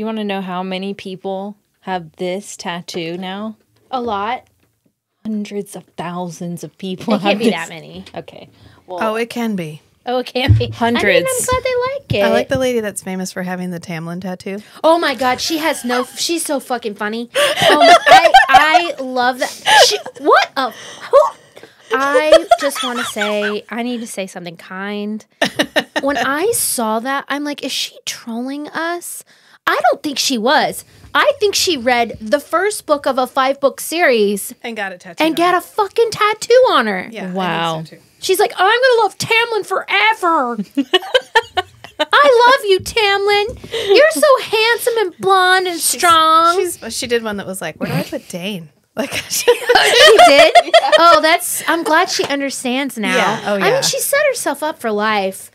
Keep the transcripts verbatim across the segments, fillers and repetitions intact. You want to know how many people have this tattoo now? A lot. Hundreds of thousands of people. It can't be that many. Okay. Well, oh, it can be. Oh, it can be. Hundreds. I mean, I'm glad they like it. I like the lady that's famous for having the Tamlin tattoo. Oh my God, she has no. She's so fucking funny. Oh my, I I love that. She, what a. Who, I just want to say, I need to say something kind. When I saw that, I'm like, is she trolling us? I don't think she was. I think she read the first book of a five-book series. And got a tattoo. And got a fucking tattoo on her. Yeah, wow. I think so too. She's like, I'm going to love Tamlin forever. I love you, Tamlin. You're so handsome and blonde and she's, strong. She's, she did one that was like, where do I put Dane? Like she, she did? Yeah. Oh, that's, I'm glad she understands now. Yeah. Oh, yeah. I mean, she set herself up for life.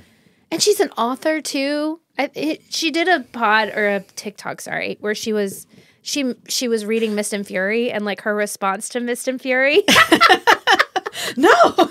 And she's an author, too. I, it, she did a pod or a TikTok, sorry, where she was she she was reading Mist and Fury and like her response to Mist and Fury. No, no,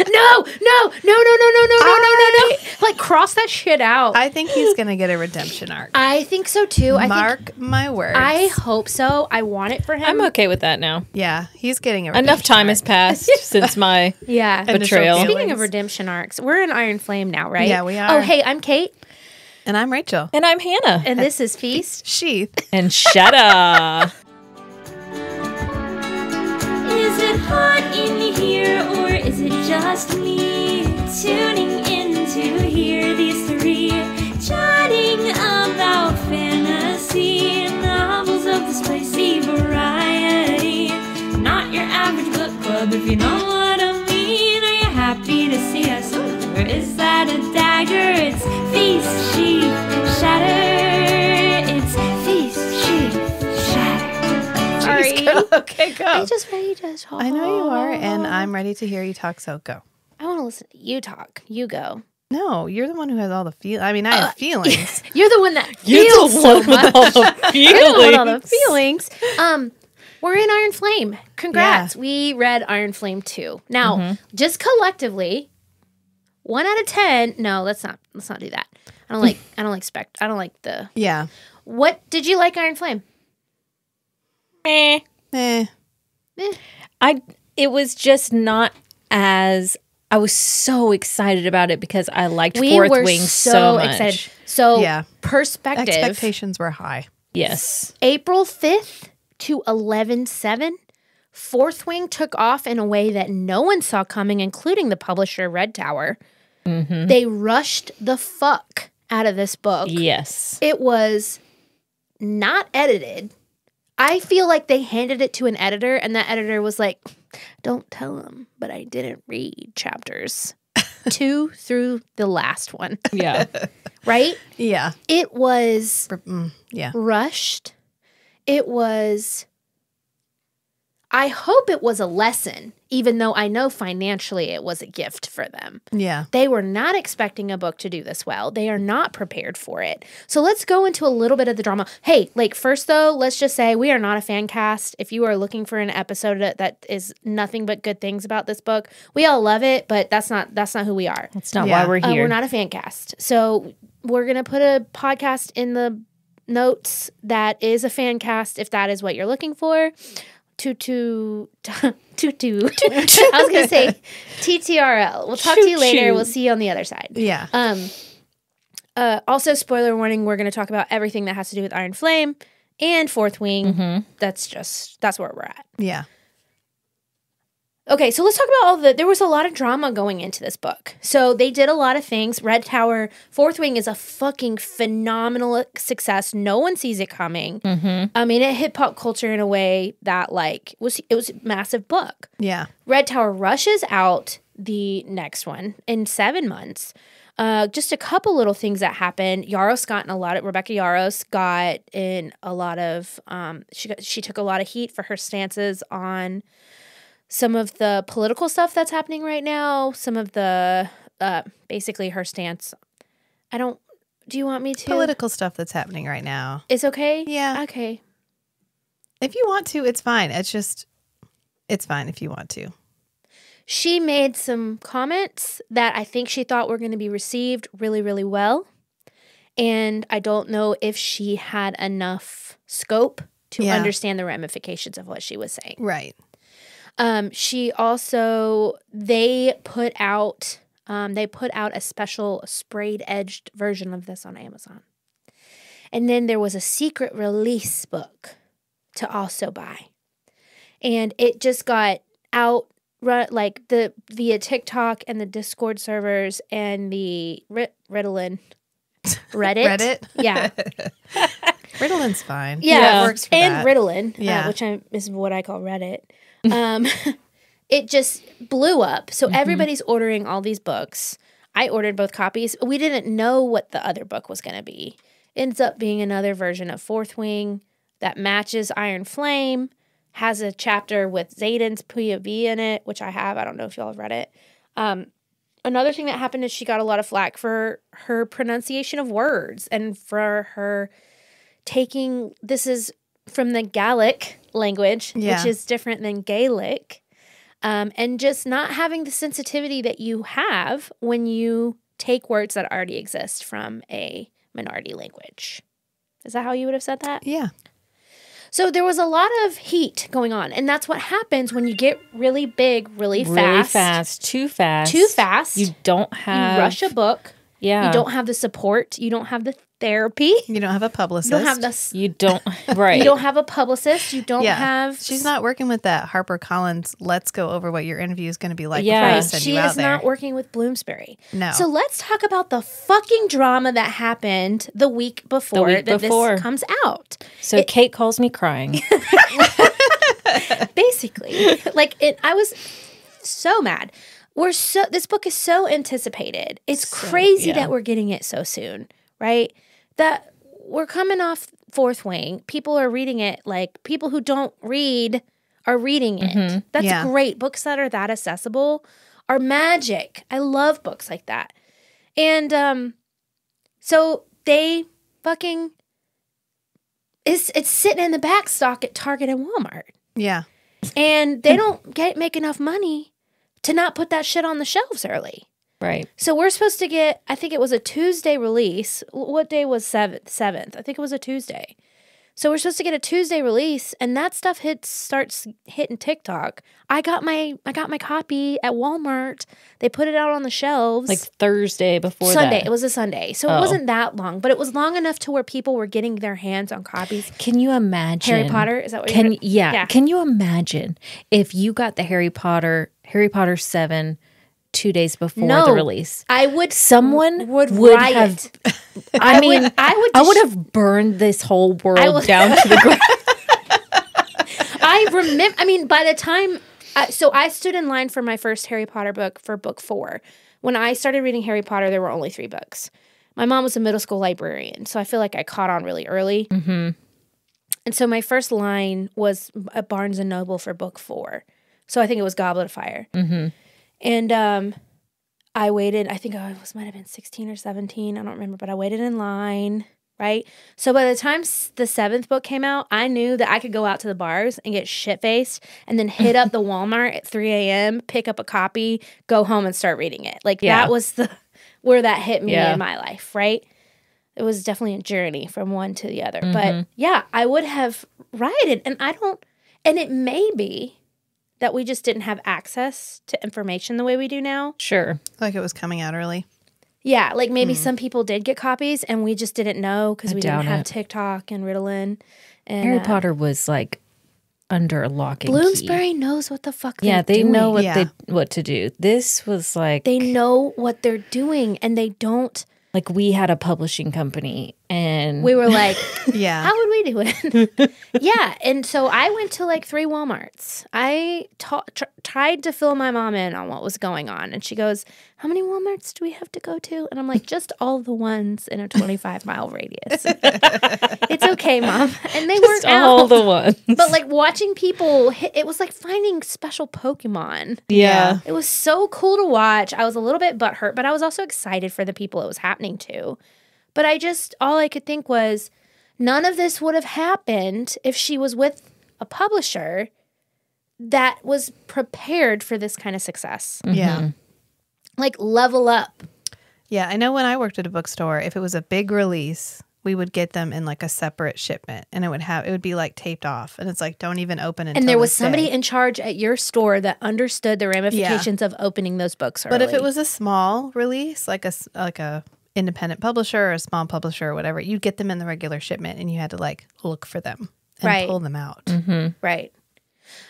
no, no, no, no, no, no, no, no, no, like cross that shit out. I think he's gonna get a redemption arc. I think so too. I Mark think, my words. I hope so. I want it for him. I'm okay with that now. Yeah, he's getting a redemption enough time arc. has passed since my yeah betrayal. Speaking of redemption arcs, we're in Iron Flame now, right? Yeah, we are. Oh, hey, I'm Kate. And I'm Rachel. And I'm Hannah. And this is Feast, Sheath, and Shada. Is it hot in here, or is it just me? Tuning in to hear these three chatting about fantasy, novels of the spicy variety. Not your average book club, if you know what I mean. Are you happy to see us? Or is that a dagger? It's Feast, Sheath, Shatter. It's Feast, Sheath, Shatter. Sorry. Go. Okay, go. I'm just ready to talk. I know you are, and I'm ready to hear you talk, so go. I want to listen to you talk. You go. No, you're the one who has all the feelings. I mean, I uh, have feelings. You're the one that feels so much. You're the one with all the feelings. You're the one with all the feelings. Um... We're in Iron Flame. Congrats. Yeah. We read Iron Flame two. Now, mm-hmm. just collectively, one out of ten. No, let's not let's not do that. I don't like I don't like spec I don't like the Yeah. What did you like Iron Flame? Meh. Meh. Meh. I it was just not as I was so excited about it because I liked we Fourth were Wing so, so much. Excited. So yeah. perspective. Expectations were high. Yes. April fifth to eleven seven, Fourth Wing took off in a way that no one saw coming, including the publisher Red Tower. Mm-hmm. They rushed the fuck out of this book. Yes. It was not edited. I feel like they handed it to an editor, and that editor was like, don't tell them, but I didn't read chapters two through the last one. Yeah. Right? Yeah. It was yeah. rushed. It was, I hope it was a lesson, even though I know financially it was a gift for them. Yeah. They were not expecting a book to do this well. They are not prepared for it. So let's go into a little bit of the drama. Hey, like first though, let's just say we are not a fan cast. If you are looking for an episode that is nothing but good things about this book, we all love it, but that's not that's not who we are. That's not yeah. why we're here. Uh, we're not a fan cast. So we're going to put a podcast in the notes that is a fan cast if that is what you're looking for. Tutu, tutu. I was gonna say T T R L. We'll talk to you later. We'll see you on the other side. Yeah. Um. Uh. Also, spoiler warning: we're gonna talk about everything that has to do with Iron Flame and Fourth Wing. Mm-hmm. That's just that's where we're at. Yeah. Okay, so let's talk about all the... There was a lot of drama going into this book. So they did a lot of things. Red Tower, Fourth Wing is a fucking phenomenal success. No one sees it coming. Mm-hmm. I mean, it hit pop culture in a way that, like, was it was a massive book. Yeah. Red Tower rushes out the next one in seven months. Uh, just a couple little things that happened. Yarros got in a lot of... Rebecca Yarros got in a lot of... Um, she got, she took a lot of heat for her stances on... some of the political stuff that's happening right now, some of the, uh, basically her stance. I don't, do you want me to? Political stuff that's happening right now. It's okay? Yeah. Okay. If you want to, it's fine. It's just, it's fine if you want to. She made some comments that I think she thought were going to be received really, really well. And I don't know if she had enough scope to yeah. understand the ramifications of what she was saying. Right. Um, she also, they put out, um, they put out a special sprayed edged version of this on Amazon. And then there was a secret release book to also buy. And it just got out, like the via TikTok and the Discord servers and the Rit Ritalin. Reddit. Reddit? Yeah. Ritalin's fine. Yeah. yeah. It works for and that. Ritalin, yeah. uh, which I, is what I call Reddit. Um, it just blew up. So mm-hmm. everybody's ordering all these books. I ordered both copies. We didn't know what the other book was going to be. Ends up being another version of Fourth Wing that matches Iron Flame, has a chapter with Xaden's P O V in it, which I have. I don't know if y'all have read it. Um, another thing that happened is she got a lot of flack for her pronunciation of words and for her taking, this is from the Gaelic language, yeah. which is different than Gaelic, um, and just not having the sensitivity that you have when you take words that already exist from a minority language. Is that how you would have said that? Yeah. So there was a lot of heat going on, and that's what happens when you get really big, really fast. Really fast, too fast. Too fast. You don't have... You rush a book. Yeah. You don't have the support. You don't have the therapy. You don't have a publicist. You don't have the... You don't... Right. You don't have a publicist. You don't yeah. have... She's not working with that HarperCollins, let's go over what your interview is going to be like yeah. before I send she you out there. She is not working with Bloomsbury. No. So let's talk about the fucking drama that happened the week before, the week that before. this comes out. So it, Kate calls me crying. Basically. Like, it, I was so mad. We're so this book is so anticipated. It's so, crazy yeah. that we're getting it so soon, right? That we're coming off Fourth Wing. People are reading it, like people who don't read are reading it. Mm-hmm. That's yeah. great. Books that are that accessible are magic. I love books like that. And um so they fucking it's it's sitting in the back stock at Target and Walmart. Yeah. And they don't get make enough money to not put that shit on the shelves early. Right. So we're supposed to get, I think it was a Tuesday release. What day was seventh? seventh. I think it was a Tuesday. So we're supposed to get a Tuesday release, and that stuff hits starts hitting TikTok. I got my I got my copy at Walmart. They put it out on the shelves. Like Thursday before Sunday. That. It was a Sunday. So oh. it wasn't that long, but it was long enough to where people were getting their hands on copies. Can you imagine? Harry Potter? Is that what Can, you're yeah. yeah. Can you imagine if you got the Harry Potter Harry Potter seven two days before no, the release? I would someone would, would have I mean I would I would, I would have burned this whole world will, down to the ground. I remember I mean by the time uh, so I stood in line for my first Harry Potter book for book four. When I started reading Harry Potter, there were only three books. My mom was a middle school librarian, so I feel like I caught on really early. Mm-hmm. And so my first line was at Barnes and Noble for book four. So I think it was Goblet of Fire. Mm-hmm. And um, I waited, I think I was might have been sixteen or seventeen. I don't remember, but I waited in line, right? So by the time the seventh book came out, I knew that I could go out to the bars and get shit-faced and then hit up the Walmart at three A M, pick up a copy, go home and start reading it. Like yeah. that was the where that hit me yeah. in my life, right? It was definitely a journey from one to the other. Mm-hmm. But yeah, I would have rioted. And I don't, and it may be that we just didn't have access to information the way we do now. Sure. Like it was coming out early. Yeah. Like maybe mm. some people did get copies and we just didn't know because we didn't have it. TikTok and Ritalin. And, Harry uh, Potter was like under a lock and Bloomsbury key. knows what the fuck they're yeah, they doing. Know what yeah. they what to do. This was like. They know what they're doing and they don't. Like we had a publishing company and. We were like, yeah, how would we do it? yeah. And so I went to like three Walmarts. I ta tr tried to fill my mom in on what was going on. And she goes, how many Walmarts do we have to go to? And I'm like, just all the ones in a twenty-five mile radius. It's okay, mom. And they just weren't all out, the ones. But like watching people, hit, it was like finding special Pokemon. Yeah. It was so cool to watch. I was a little bit butthurt, but I was also excited for the people it was happening to. But I just, all I could think was none of this would have happened if she was with a publisher that was prepared for this kind of success. Mm-hmm. Yeah. Like level up. Yeah, I know when I worked at a bookstore, if it was a big release, we would get them in like a separate shipment, and it would have it would be like taped off, and it's like, don't even open it. And there was somebody day. in charge at your store that understood the ramifications yeah. of opening those books early. But if it was a small release, like a like a independent publisher or a small publisher or whatever, you'd get them in the regular shipment, and you had to like look for them and right. pull them out. Mm-hmm. Right.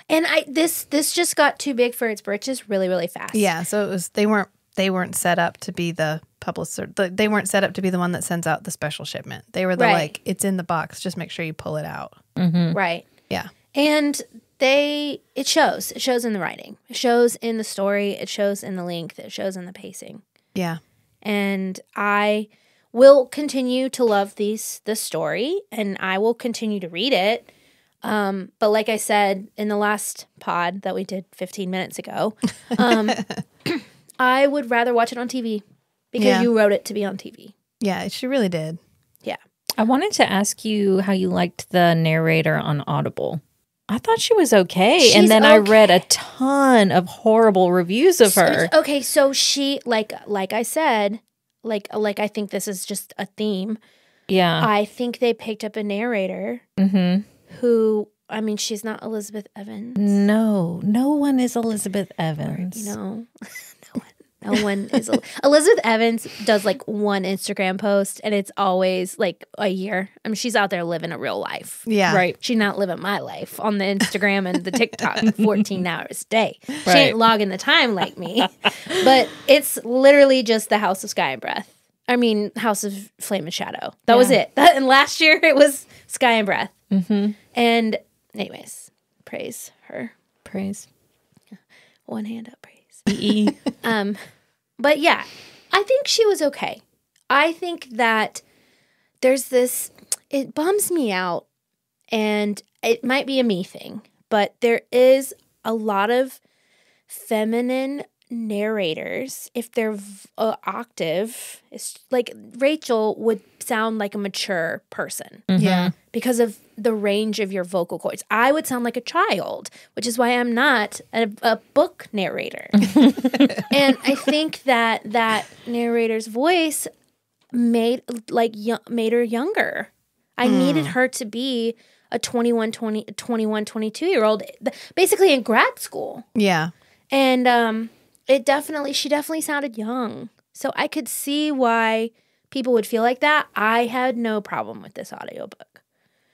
And I this this just got too big for its britches really really fast. Yeah, so it was they weren't they weren't set up to be the publisher. They weren't set up to be the one that sends out the special shipment. They were the right. like it's in the box. Just make sure you pull it out. Mm-hmm. Right. Yeah. And they it shows. It shows in the writing. It shows in the story. It shows in the length. It shows in the pacing. Yeah. And I will continue to love these this story, and I will continue to read it. Um, but like I said in the last pod that we did fifteen minutes ago, um, I would rather watch it on T V because yeah. you wrote it to be on T V. Yeah, she really did. Yeah. I wanted to ask you how you liked the narrator on Audible. I thought she was okay. She's and then okay. I read a ton of horrible reviews of her. Okay. So she, like, like I said, like, like I think this is just a theme. Yeah. I think they picked up a narrator. Mm-hmm. Who, I mean, she's not Elizabeth Evans. No, no one is Elizabeth Evans. No, no one, no one is. El Elizabeth Evans does like one Instagram post, and it's always like a year. I mean, she's out there living a real life. Yeah. Right. She's not living my life on the Instagram and the TikTok fourteen hours a day. Right. She ain't logging the time like me. But it's literally just the House of Sky and Breath. I mean, House of Flame and Shadow. That yeah. was it. That, and last year it was Sky and Breath. Mm-hmm. And anyways, praise her. Praise. One hand up, praise. um, but yeah, I think she was okay. I think that there's this, it bums me out, and it might be a me thing, but there is a lot of feminine narrators, if their uh, octave is like Rachel would sound like a mature person, mm-hmm. yeah, because of the range of your vocal cords. I would sound like a child, which is why I'm not a, a book narrator. And I think that that narrator's voice made like made her younger. I mm. needed her to be a twenty-one, twenty, twenty-one, twenty-two year old, basically in grad school. Yeah, and um. It definitely, she definitely sounded young. So I could see why people would feel like that. I had no problem with this audiobook.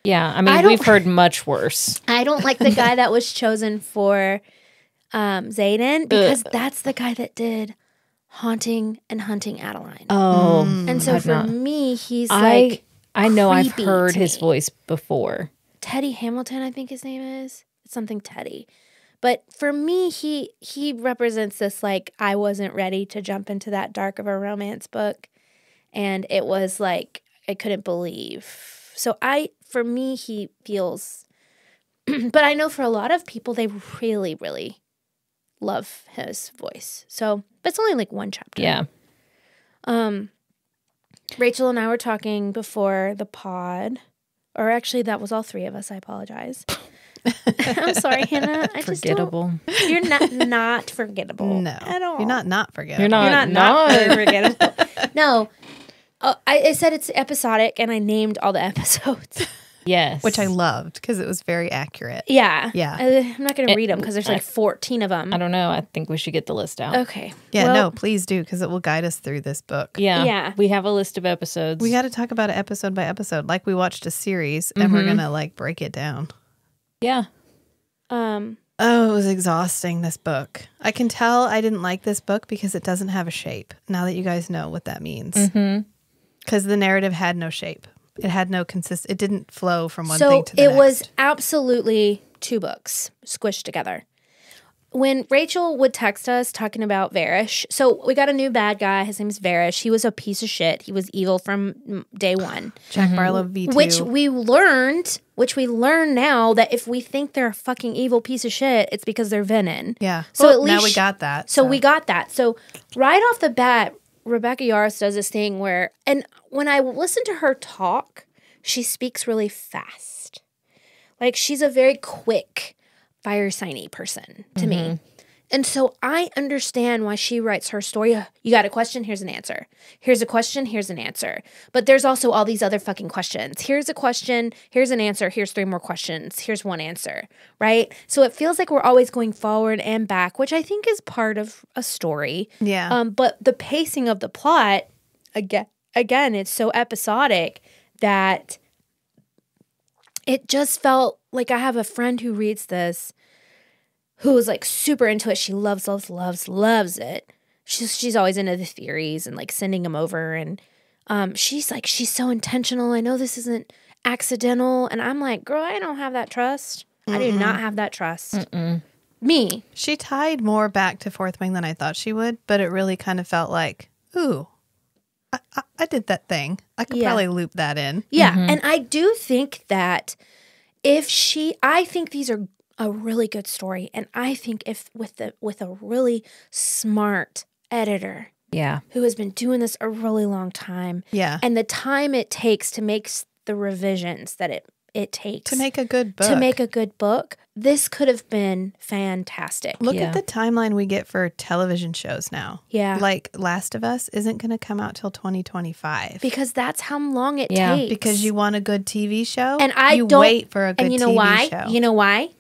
Yeah, I mean, I we've heard much worse. I don't like the guy that was chosen for um, Xaden, because Ugh. that's the guy that did Haunting and Hunting Adeline. Oh. Mm. And so I've for not, me, he's I, like I know I've heard his me. voice before. Teddy Hamilton, I think his name is. It's something Teddy. But for me, he he represents this, like, I wasn't ready to jump into that dark of a romance book. And it was like, I couldn't believe. So I, for me, he feels, but I know for a lot of people, they really, really love his voice. So, but it's only like one chapter. Yeah. Um, Rachel and I were talking before the pod, or actually that was all three of us. I apologize. I'm sorry, Hannah. I forgettable. Just don't, you're not not forgettable. No, at all. You're not not forgettable. You're not you're not, not, not forgettable. No, uh, I, I said it's episodic, and I named all the episodes. Yes, which I loved because it was very accurate. Yeah, yeah. I, I'm not going to read them because there's like I, fourteen of them. I don't know. I think we should get the list out. Okay. Yeah. Well, no, please do, because it will guide us through this book. Yeah. Yeah. We have a list of episodes. We got to talk about it episode by episode, like we watched a series, mm-hmm. and we're gonna like break it down. Yeah. Um, oh, it was exhausting, this book. I can tell I didn't like this book because it doesn't have a shape, now that you guys know what that means. Because mm-hmm. the narrative had no shape. It had no consist. It didn't flow from one so thing to the it next. It was absolutely two books squished together. When Rachel would text us talking about Varrish, so we got a new bad guy. His name is Varrish. He was a piece of shit. He was evil from day one. Jack mm-hmm. Barlow V two. Which we learned... Which we learn now that if we think they're a fucking evil piece of shit, it's because they're venom. Yeah. So well, at least now we got that. So, so we got that. So right off the bat, Rebecca Yarros does this thing where, and when I listen to her talk, she speaks really fast. Like she's a very quick, fire signy person to mm-hmm. me. And so I understand why she writes her story. You got a question? Here's an answer. Here's a question. Here's an answer. But there's also all these other fucking questions. Here's a question. Here's an answer. Here's three more questions. Here's one answer, right? So it feels like we're always going forward and back, which I think is part of a story. Yeah. Um, but the pacing of the plot, again, again, it's so episodic that it just felt like I have a friend who reads this who is like super into it. She loves, loves, loves, loves it. She's, she's always into the theories and like sending them over. And um, she's like, she's so intentional. I know this isn't accidental. And I'm like, girl, I don't have that trust. Mm-mm. I do not have that trust. Mm-mm. Me. She tied more back to Fourth Wing than I thought she would, but it really kind of felt like, ooh, I, I, I did that thing. I could yeah. probably loop that in. Yeah. Mm-hmm. And I do think that if she, I think these are a really good story, and I think if with the with a really smart editor, yeah, who has been doing this a really long time, yeah, and the time it takes to make the revisions that it it takes to make a good book, to make a good book, this could have been fantastic. Look yeah. at the timeline we get for television shows now. Yeah, like Last of Us isn't going to come out till twenty twenty-five because that's how long it yeah. takes. Because you want a good T V show, and I you don't, wait for a good and you know T V why? Show. You know why?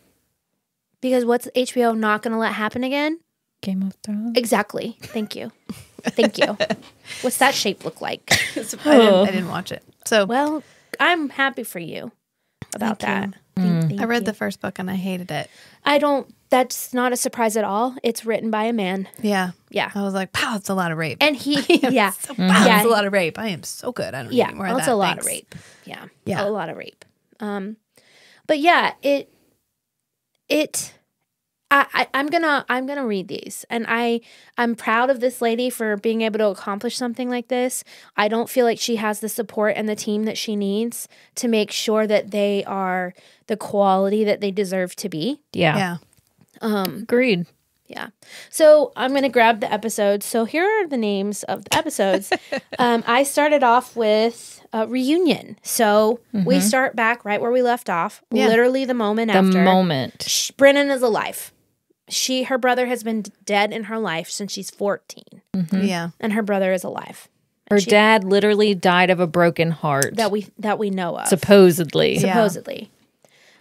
Because what's H B O not going to let happen again? Game of Thrones. Exactly. Thank you. Thank you. What's that shape look like? I, didn't, I didn't watch it. So well, I'm happy for you about thank that. You. Thank, mm. thank I read you. the first book and I hated it. I don't. That's not a surprise at all. It's written by a man. Yeah. Yeah. I was like, wow, it's a lot of rape. And he, yeah. So, wow, yeah. it's a lot of rape. I am so good. I don't yeah, need any more of that. It's a lot Thanks. of rape. Yeah. Yeah. A lot of rape. Um, But yeah, it. It, I, I, I'm gonna, I'm gonna read these, and I, I'm proud of this lady for being able to accomplish something like this. I don't feel like she has the support and the team that she needs to make sure that they are the quality that they deserve to be. Yeah. Yeah. Um, Agreed. Yeah. So I'm gonna grab the episodes. So here are the names of the episodes. um, I started off with uh, reunion. So mm-hmm. we start back right where we left off. Yeah. Literally the moment the after. The moment. She, Brennan is alive. She, her brother has been dead in her life since she's fourteen. Mm-hmm. Yeah. And her brother is alive. Her she, dad literally died of a broken heart that we that we know of. Supposedly. Supposedly.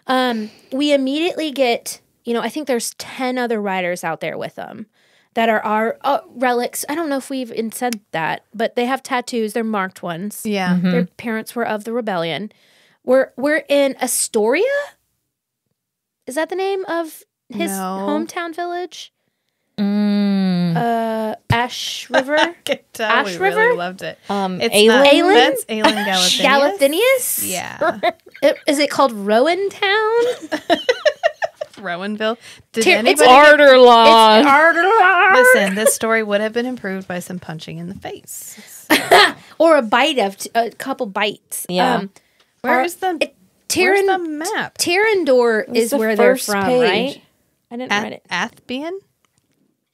Yeah. Um, we immediately get. You know, I think there's ten other writers out there with them that are our uh, relics. I don't know if we've even said that, but they have tattoos. They're marked ones. Yeah. Mm-hmm. Their parents were of the rebellion. We're, we're in Astoria? Is that the name of his no. hometown village? Mm. Uh, Ash River? I can tell Ash we River? really loved it. Um, it's Aelin? Not, that's Aelin Galathinius. Galathinius? Yeah. it, is it called Rowan Town? Rowanville. Did Tear, anybody it's Arterlong. It's Arterlong. Listen, this story would have been improved by some punching in the face. So. Or a bite of, t a couple bites. Yeah. Um, where are, is the, it, Tyrrend, where's the map? Tyrrendor is the where they're from, page? right? I didn't At, read it. Athbian?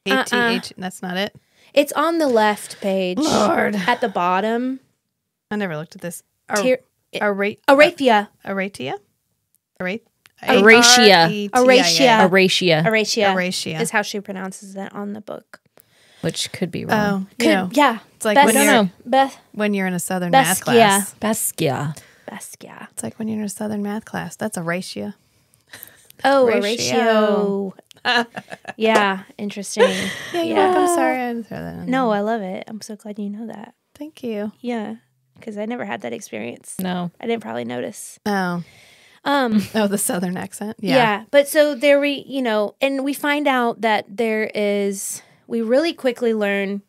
A T H, uh-uh. That's not it. It's on the left page. Lord. At the bottom. I never looked at this. Aretia. Aretia. Aretia? Aretia? Aretia. Aretia. Aretia. Aretia is how she pronounces it on the book. Which could be wrong. Oh, could, you know, yeah. It's like Bes when, you're, Beth when you're in a Southern Beskia. math class. Beskia. Beskia. It's like when you're in a Southern math class. That's Aretia. Oh, Aretio. Yeah, interesting. Yeah, yeah. I'm sorry. I'm sorry. No, I love it. I'm so glad you know that. Thank you. Yeah, because I never had that experience. No. I didn't probably notice. Oh. Um, oh, the Southern accent. Yeah. Yeah. But so there we, you know, and we find out that there is, we really quickly learn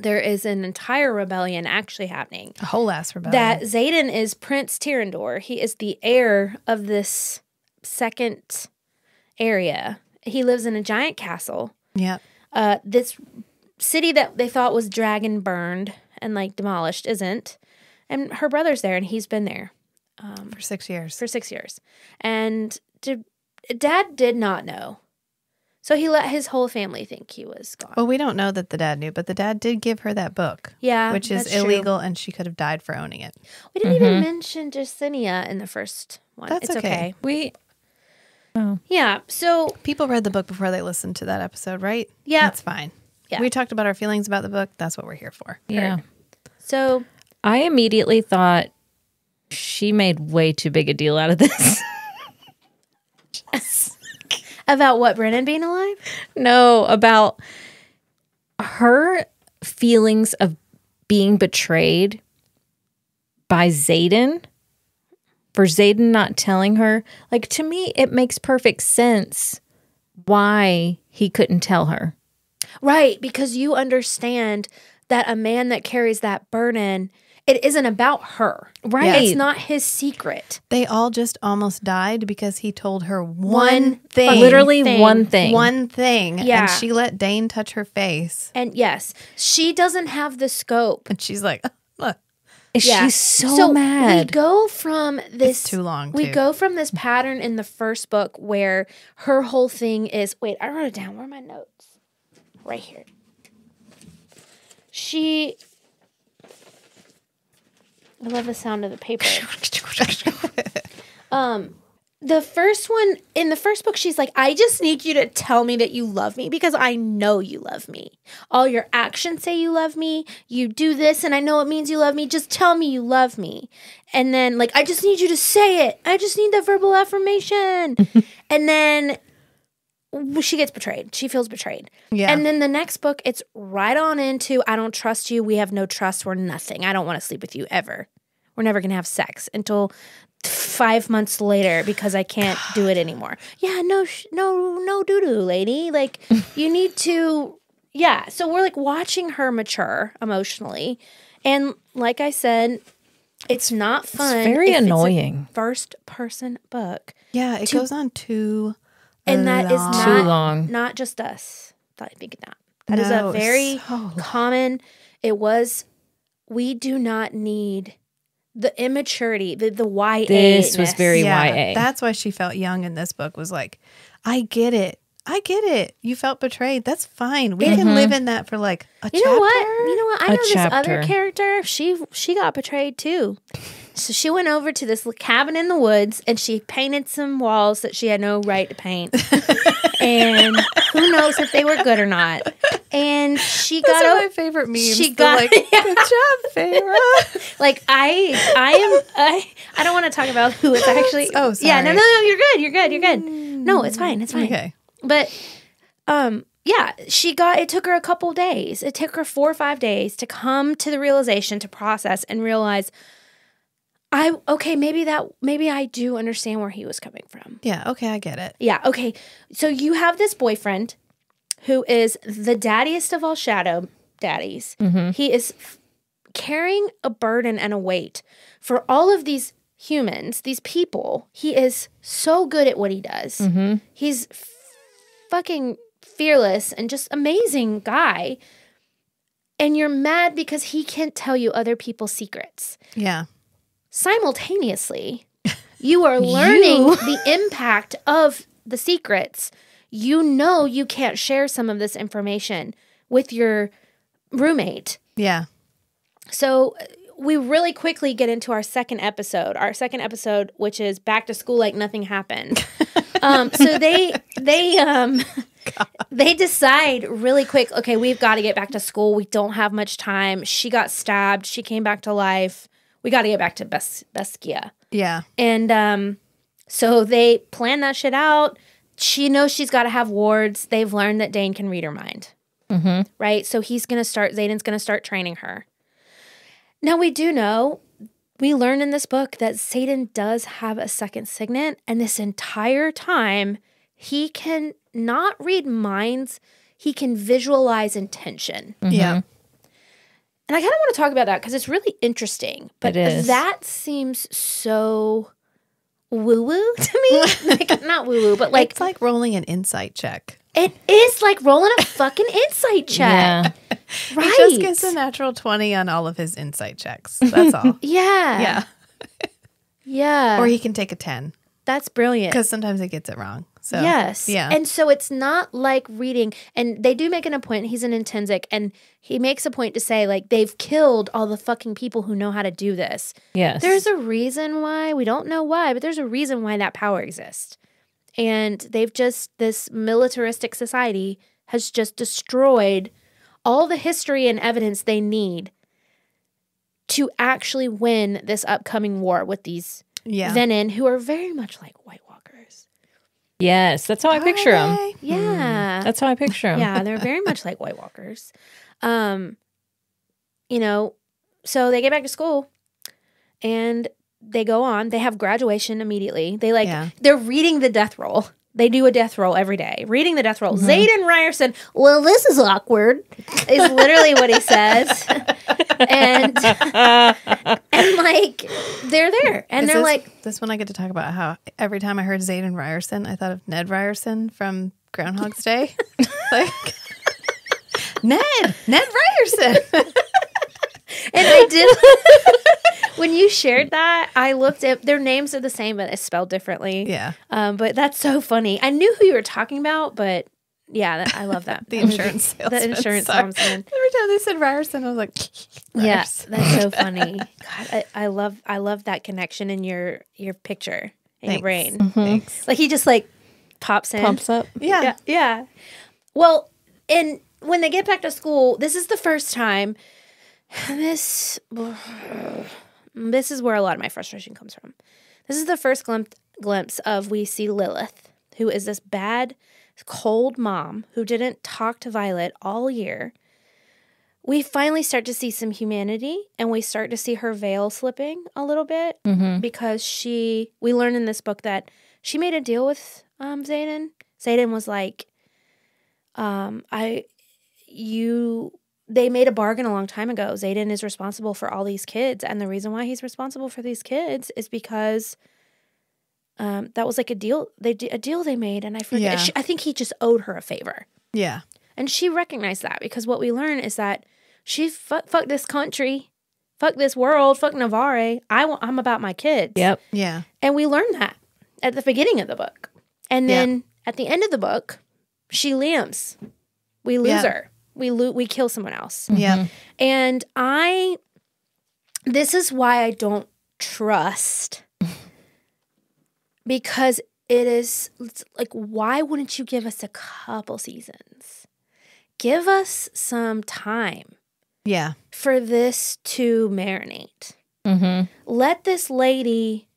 there is an entire rebellion actually happening. A whole ass rebellion. That Xaden is Prince Tyrrendor. He is the heir of this second area. He lives in a giant castle. Yeah. Uh, this city that they thought was dragon burned and like demolished isn't. And her brother's there and he's been there. Um, for six years. For six years. And did, dad did not know. So he let his whole family think he was gone. Well, we don't know that the dad knew, but the dad did give her that book. Yeah, which is illegal, true. And she could have died for owning it. We didn't mm-hmm. even mention Jacinia in the first one. That's it's okay. okay. We Oh. Yeah, so... People read the book before they listened to that episode, right? Yeah. That's fine. Yeah. We talked about our feelings about the book. That's what we're here for. Yeah. Heard. So... I immediately thought she made way too big a deal out of this. About what, Brennan being alive? No, about her feelings of being betrayed by Xaden, for Xaden not telling her. Like, to me, it makes perfect sense why he couldn't tell her. Right, because you understand that a man that carries that burden, it isn't about her. Right. Yeah. It's not his secret. They all just almost died because he told her one, one thing. Literally thing. one thing. One thing. Yeah. And she let Dane touch her face. And yes, she doesn't have the scope. And she's like, look. Yeah. She's so, so mad. We go from this. It's too long. Too. We go from this pattern in the first book where her whole thing is, wait, I wrote it down. Where are my notes? Right here. She... I love the sound of the paper. um, the first one, in the first book, she's like, I just need you to tell me that you love me because I know you love me. All your actions say you love me. You do this and I know it means you love me. Just tell me you love me. And then, like, I just need you to say it. I just need that verbal affirmation. And then she gets betrayed. She feels betrayed. Yeah. And then the next book, it's right on into, I don't trust you. We have no trust. We're nothing. I don't want to sleep with you ever. We're never going to have sex until five months later because I can't God. do it anymore. Yeah, no, sh no, no doo-doo, lady. Like, you need to, yeah. So we're, like, watching her mature emotionally. And like I said, it's not fun. It's very annoying. First-person book. Yeah, it goes on too And that long. is not, Too long. not just us. I think not. That no, is a very so common, it was, we do not need the immaturity, the, the Y A-ness. This was very yeah, Y A. That's why she felt young in this book, was like, I get it. I get it. You felt betrayed. That's fine. We mm-hmm. can live in that for like a you chapter. You know what? You know what? I a know chapter. this other character. She She got betrayed too. So she went over to this cabin in the woods, and she painted some walls that she had no right to paint. And who knows if they were good or not. And she Those got are my favorite memes. She got like, yeah. good job, Feyre. Like I, I am. I, I don't want to talk about who it's actually. Oh, sorry. Yeah, no, no, no. You're good. You're good. You're good. No, it's fine. It's fine. Okay. But, um. Yeah, she got, it took her a couple days. It took her four or five days to come to the realization, to process and realize, I, okay, maybe that, maybe I do understand where he was coming from. Yeah, okay, I get it. Yeah, okay. So you have this boyfriend who is the daddiest of all shadow daddies. Mm-hmm. He is f carrying a burden and a weight for all of these humans, these people. He is so good at what he does. Mm-hmm. He's f fucking... fearless and just amazing guy, and you're mad because he can't tell you other people's secrets. Yeah. Simultaneously, you are learning you. the impact of the secrets. You know you can't share some of this information with your roommate. Yeah. So we really quickly get into our second episode, our second episode, which is back to school like nothing happened. um, so they, they, um... God. They decide really quick, okay, we've got to get back to school. We don't have much time. She got stabbed. She came back to life. We got to get back to Bes Beskia. Yeah. And um, so they plan that shit out. She knows she's got to have wards. They've learned that Dane can read her mind. Mm-hmm. Right? So he's going to start, Xaden's going to start training her. Now we do know, we learn in this book that Xaden does have a second signet. And this entire time, he can... not read minds, he can visualize intention. Mm-hmm. Yeah. And I kind of want to talk about that because it's really interesting. But that seems so woo-woo to me. Like, not woo-woo, but like... It's like rolling an insight check. It is like rolling a fucking insight check. Yeah. Right. He just gets a natural twenty on all of his insight checks. That's all. Yeah. Yeah. Yeah. Or he can take a ten. That's brilliant. Because sometimes it gets it wrong. So, yes. Yeah. And so it's not like reading, and they do make an appointment. He's an Intensic, and he makes a point to say, like, they've killed all the fucking people who know how to do this. Yes. There's a reason why. We don't know why, but there's a reason why that power exists. And they've just, this militaristic society has just destroyed all the history and evidence they need to actually win this upcoming war with these yeah. Venom, who are very much like White Walkers. Yes, that's how I picture them. Yeah. Mm, that's how I picture them. Yeah, they're very much like White Walkers. Um, you know, so they get back to school and they go on. They have graduation immediately. They like, yeah. they're reading the death roll. They do a death roll every day. Reading the death roll. Mm-hmm. Xaden Ryerson, well, this is awkward, is literally what he says. and, and like, they're there. And is they're this, like. This one I get to talk about how every time I heard Xaden Ryerson, I thought of Ned Ryerson from Groundhog's Day. Like, Ned, Ned Ryerson. And I did. When you shared that, I looked at their names are the same, but it's spelled differently. Yeah. Um, but that's so funny. I knew who you were talking about, but yeah, that, I love that. the insurance salesman. The insurance salesman. Every time they said Ryerson, I was like, yes, yeah, that's so funny. God, I, I love, I love that connection in your your picture in Thanks. your brain. Mm-hmm. Thanks. Like he just like pops in, pumps up. Yeah, yeah. yeah. Well, and when they get back to school, this is the first time. This. This is where a lot of my frustration comes from. This is the first glimpse, glimpse of we see Lilith, who is this bad, cold mom who didn't talk to Violet all year. We finally start to see some humanity, and we start to see her veil slipping a little bit mm-hmm. because she. We learn in this book that she made a deal with um, Xaden. Xaden was like, um, "I, you." They made a bargain a long time ago. Xaden is responsible for all these kids. And the reason why he's responsible for these kids is because um, that was like a deal. They a deal they made. And I forget. Yeah. She, I think he just owed her a favor. Yeah. And she recognized that because what we learn is that she fu fuck this country. Fuck this world. Fuck Navarre. I w I'm about my kids. Yep. Yeah. And we learned that at the beginning of the book. And then yep. at the end of the book, she limbs. We lose yep. her. We loot, we kill someone else. Yeah. Mm-hmm. And I, this is why I don't trust, because it is, it's like, why wouldn't you give us a couple seasons? Give us some time. Yeah. For this to marinate. Mm-hmm. Let this lady,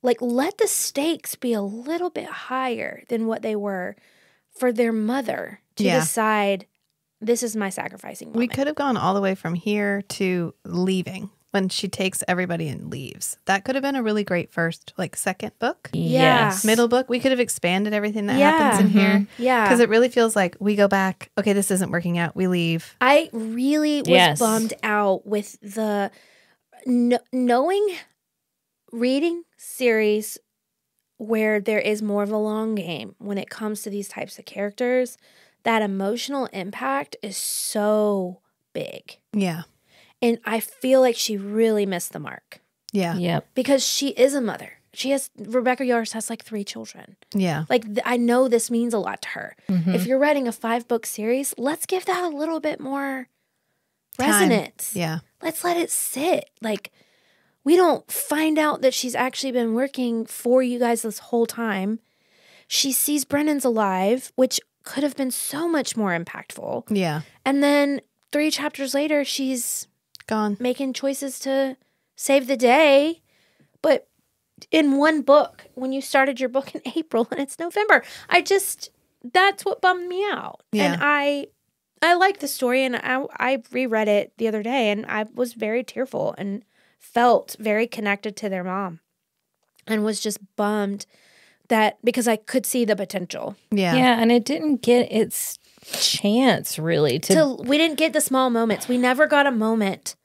like, let the stakes be a little bit higher than what they were for their mother to yeah. decide. This is my sacrificing moment. We could have gone all the way from here to leaving when she takes everybody and leaves. That could have been a really great first, like, second book. Yes. Middle book. We could have expanded everything that yeah. happens in mm-hmm. here. Yeah. Because it really feels like we go back. Okay, this isn't working out. We leave. I really was yes. bummed out with the kn knowing reading series where there is more of a long game when it comes to these types of characters. That emotional impact is so big. Yeah. And I feel like she really missed the mark. Yeah. Yeah. Because she is a mother. She has, Rebecca Yarros has like three children. Yeah. Like th I know this means a lot to her. Mm-hmm. If you're writing a five book series, let's give that a little bit more Time. resonance. Yeah. Let's let it sit. Like we don't find out that she's actually been working for you guys this whole time. She sees Brennan's alive, which could have been so much more impactful. Yeah. And then three chapters later, she's gone making choices to save the day. But in one book, when you started your book in April and it's November, I just, that's what bummed me out. Yeah. And I, I like the story, and I, I reread it the other day, and I was very tearful and felt very connected to their mom and was just bummed that because I could see the potential. Yeah. Yeah, and it didn't get its chance really to, to we didn't get the small moments. We never got a moment.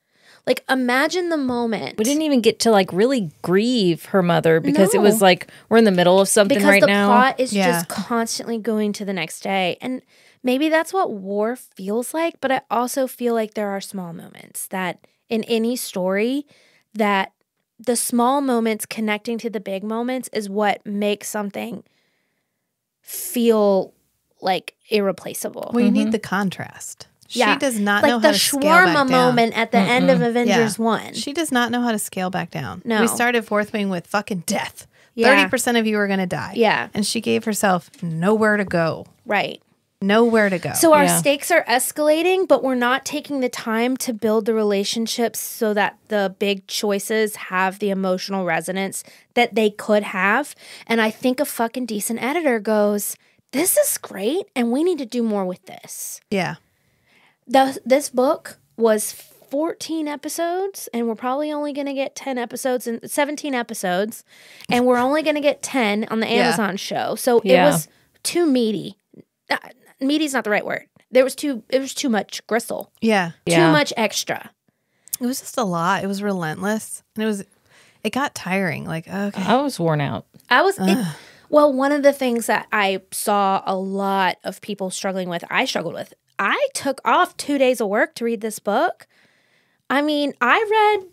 Like imagine the moment. We didn't even get to like really grieve her mother because no. it was like we're in the middle of something because right the now. The plot is yeah. just constantly going to the next day. And maybe that's what war feels like, but I also feel like there are small moments that in any story that the small moments connecting to the big moments is what makes something feel like irreplaceable. Well, you mm-hmm. need the contrast. Yeah. She does not like know how to scale back down. Like the shawarma moment at the mm-hmm. end of Avengers yeah. one. She does not know how to scale back down. No. We started Fourth Wing with fucking death. Yeah. thirty percent of you are going to die. Yeah. And she gave herself nowhere to go. Right. Nowhere to go. So our yeah. stakes are escalating, but we're not taking the time to build the relationships so that the big choices have the emotional resonance that they could have. And I think a fucking decent editor goes, this is great, and we need to do more with this. Yeah. The, this book was fourteen episodes, and we're probably only going to get ten episodes and seventeen episodes, and we're only going to get ten on the Amazon yeah. show. So yeah. it was too meaty. Uh, meaty is not the right word. There was too. It was too much gristle. Yeah. yeah. Too much extra. It was just a lot. It was relentless, and it was. It got tiring. Like okay, I was worn out. I was. It, well, one of the things that I saw a lot of people struggling with, I struggled with. I took off two days of work to read this book. I mean, I read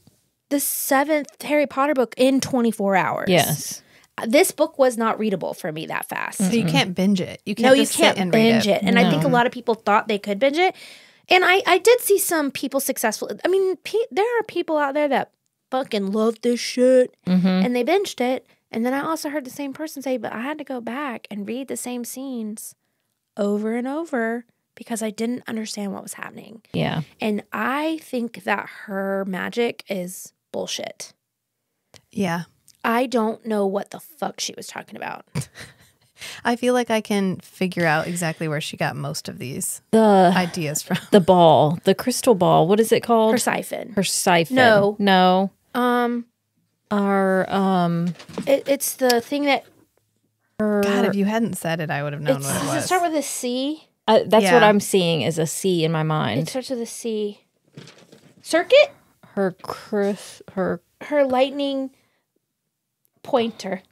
the seventh Harry Potter book in twenty-four hours. Yes. This book was not readable for me that fast. So you can't binge it. You can't no, you just can't sit and binge read it. it. And no. I think a lot of people thought they could binge it. And I, I did see some people successful. I mean, pe there are people out there that fucking love this shit. Mm-hmm. And they binged it. And then I also heard the same person say, but I had to go back and read the same scenes over and over because I didn't understand what was happening. Yeah. And I think that her magic is bullshit. Yeah. I don't know what the fuck she was talking about. I feel like I can figure out exactly where she got most of these the, ideas from. The ball. The crystal ball. What is it called? Her siphon. Her siphon. No. No. Um. Our, um. It, it's the thing that... Her, God, if you hadn't said it, I would have known what it was. Does it start with a C? Uh, that's yeah. what I'm seeing is a C in my mind. It starts with a C. Circuit? Her cris... Her... Her lightning... Pointer.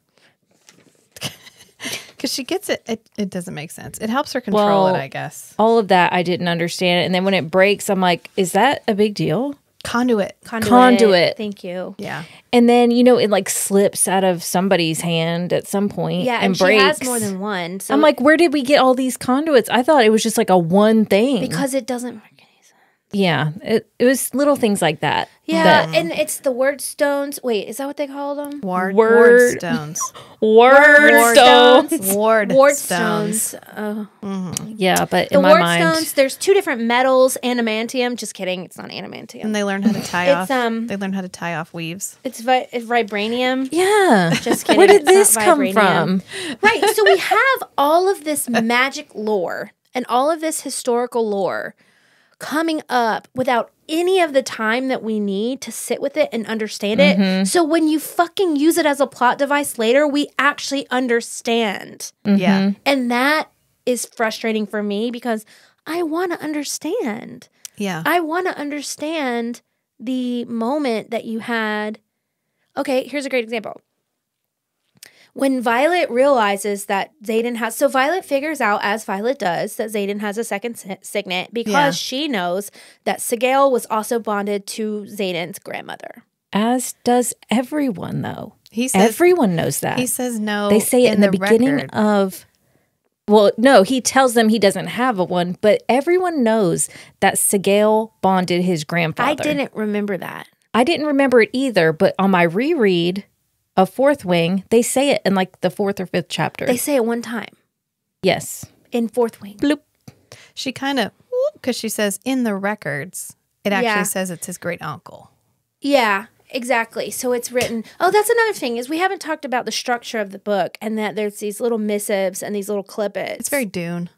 Because she gets it, it, it doesn't make sense. It helps her control well, it, I guess. All of that I didn't understand. And then when it breaks, I'm like, is that a big deal? Conduit. Conduit. Conduit. Thank you. Yeah. And then, you know, it like slips out of somebody's hand at some point. Yeah, and, and she breaks. Has more than one. So I'm like, where did we get all these conduits? I thought it was just like a one thing. Because it doesn't make any sense. Yeah. It, it was little things like that. Yeah, that. And it's the word stones. Wait, is that what they call them? Ward, word, word stones. word, ward stones. Ward, ward stones. stones. Oh. Mm-hmm. Yeah, but the in my ward mind, stones. There's two different metals. Animantium. Just kidding. It's not animantium. And they learn how to tie it's, off. Um, they learn how to tie off weaves. It's, vi it's vibranium. Yeah. Just kidding. Where did it's this come vibranium. from? Right. So we have all of this magic lore and all of this historical lore coming up without any of the time that we need to sit with it and understand it. Mm-hmm. So when you fucking use it as a plot device later, we actually understand. Mm-hmm. Yeah. And that is frustrating for me because I want to understand. Yeah. I want to understand the moment that you had. Okay, here's a great example. When Violet realizes that Xaden has... So Violet figures out, as Violet does, that Xaden has a second signet because yeah. she knows that Sigale was also bonded to Xaden's grandmother. As does everyone, though. He says, everyone knows that. He says no. They say it in, in the, the beginning record. of... Well, no, he tells them he doesn't have a one, but everyone knows that Sigale bonded his grandfather. I didn't remember that. I didn't remember it either, but on my reread... Of Fourth Wing, they say it in like the fourth or fifth chapter. They say it one time. Yes. In Fourth Wing. Bloop. She kind of, because she says in the records, it actually yeah. says it's his great uncle. Yeah, exactly. So it's written. Oh, that's another thing is we haven't talked about the structure of the book and that there's these little missives and these little clippets. It's very Dune.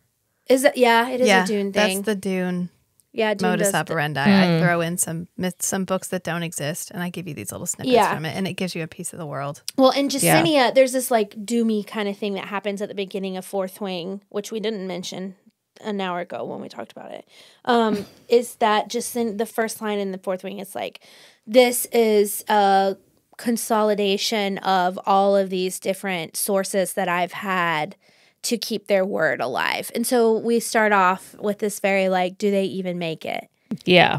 Is that? Yeah, it is yeah, a Dune thing. That's the Dune. Yeah, modus operandi. Mm. I throw in some myths, some books that don't exist, and I give you these little snippets yeah. from it, and it gives you a piece of the world. Well, in Jacinia, yeah. there's this like doomy kind of thing that happens at the beginning of Fourth Wing, which we didn't mention an hour ago when we talked about it. Um, is that just in the first line in the Fourth Wing? It's like this is a consolidation of all of these different sources that I've had to keep their word alive. And so we start off with this very, like, do they even make it? Yeah.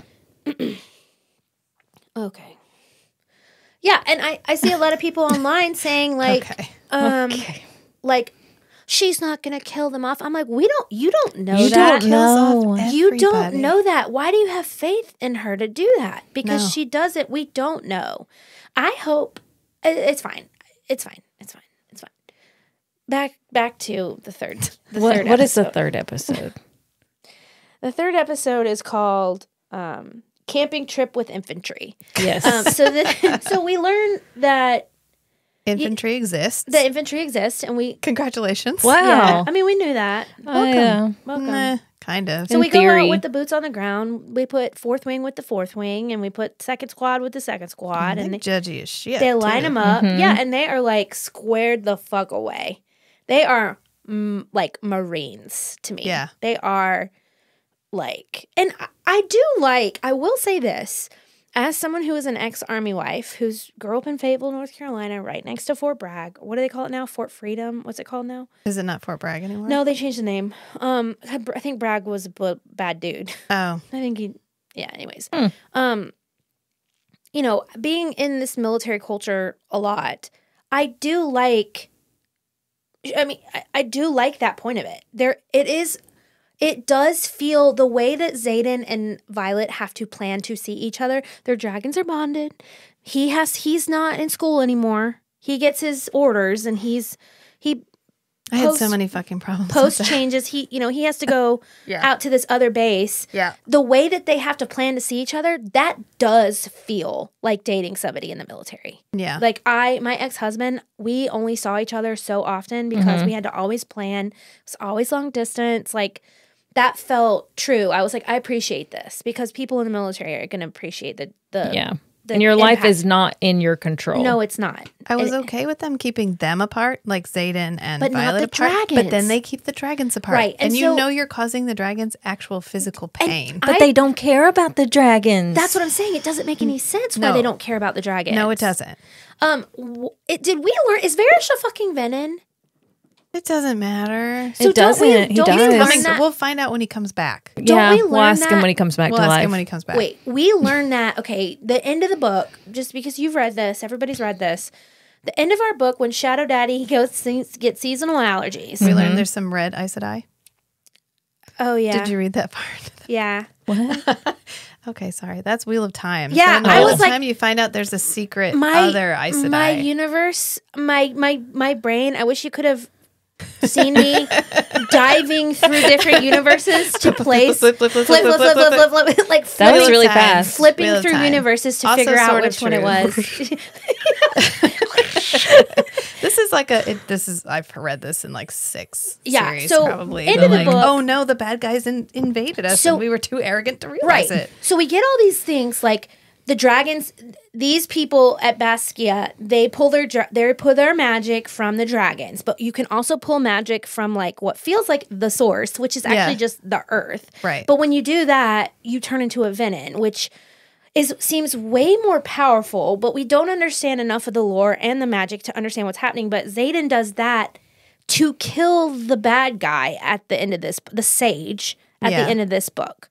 Okay. Yeah, and I, I see a lot of people online saying, like, okay. um, okay. like, she's not going to kill them off. I'm like, we don't, you don't know you that. Don't know. You don't know that. Why do you have faith in her to do that? Because no. she does it. We don't know. I hope, it's fine. It's fine. It's fine. back back to the third. The what third what is the third episode? The third episode is called um, "Camping Trip with Infantry." Yes. Um, so that so we learn that infantry you, exists. The infantry exists, and we congratulations. Wow. Yeah, I mean, we knew that. Oh, welcome. Yeah. Welcome. Nah. Kind of. So we go out with the boots on the ground. We put Fourth Wing with the Fourth Wing, and we put Second Squad with the Second Squad. And they judgy as shit. They line them up. Mm-hmm. Yeah, and they are like squared the fuck away. They are mm, like Marines to me. Yeah. They are like, and I, I do like, I will say this, as someone who is an ex-Army wife, who's grew up in Fayetteville, North Carolina, right next to Fort Bragg. What do they call it now? Fort Freedom? What's it called now? Is it not Fort Bragg anymore? No, they changed the name. Um, I think Bragg was a bad dude. Oh. I think he, yeah, anyways. Hmm. Um, you know, being in this military culture a lot, I do like, I mean, I, I do like that point of it. There, it is... It does feel the way that Xaden and Violet have to plan to see each other. Their dragons are bonded. He has he's not in school anymore. He gets his orders and he's he I post, had so many fucking problems. Post changes, he you know, he has to go yeah. out to this other base. Yeah. The way that they have to plan to see each other, that does feel like dating somebody in the military. Yeah. Like I my ex-husband, we only saw each other so often because mm-hmm. we had to always plan. It was always long distance, like that felt true. I was like, I appreciate this because people in the military are going to appreciate the, the yeah. The and your impact. Life is not in your control. No, it's not. I was and, okay with them keeping them apart, like Xaden and but Violet not the apart. Dragons. But then they keep the dragons apart, right? And, and so, you know you're causing the dragons actual physical pain. But I, they don't care about the dragons. That's what I'm saying. It doesn't make any sense no. why they don't care about the dragons. No, it doesn't. Um, it did we learn? Is Varrish a fucking Venom? It doesn't matter. So it doesn't. Don't we, don't he does. We learn we'll find out when he comes back. Don't yeah, we learn we'll ask that? him when he comes back we'll to ask life. Him when he comes back. Wait, we learn that, okay, the end of the book, just because you've read this, everybody's read this, the end of our book when Shadow Daddy goes gets seasonal allergies. Mm-hmm. We learn there's some red Aes Sedai. Oh, yeah. Did you read that part? Yeah. What? Okay, sorry. That's Wheel of Time. Yeah, so I was like, time you find out there's a secret my, other Aes Sedai. My universe, my, my, my brain, I wish you could have seen me diving through different universes to place flip flip flip flip flip flip, flip, flip, flip, flip like that was really fast flipping through time. universes to also figure out which true. one it was. This is like a it, this is I've read this in like six yeah, series so probably. End of the like, book, oh no, the bad guys in, invaded us, so, and we were too arrogant to realize right. it. So we get all these things like the dragons. These people at Basquiat, they pull their they pull their magic from the dragons, but you can also pull magic from like what feels like the source, which is actually yeah. just the earth. Right. But when you do that, you turn into a Venom, which is seems way more powerful. But we don't understand enough of the lore and the magic to understand what's happening. But Xaden does that to kill the bad guy at the end of this, the sage at yeah. the end of this book,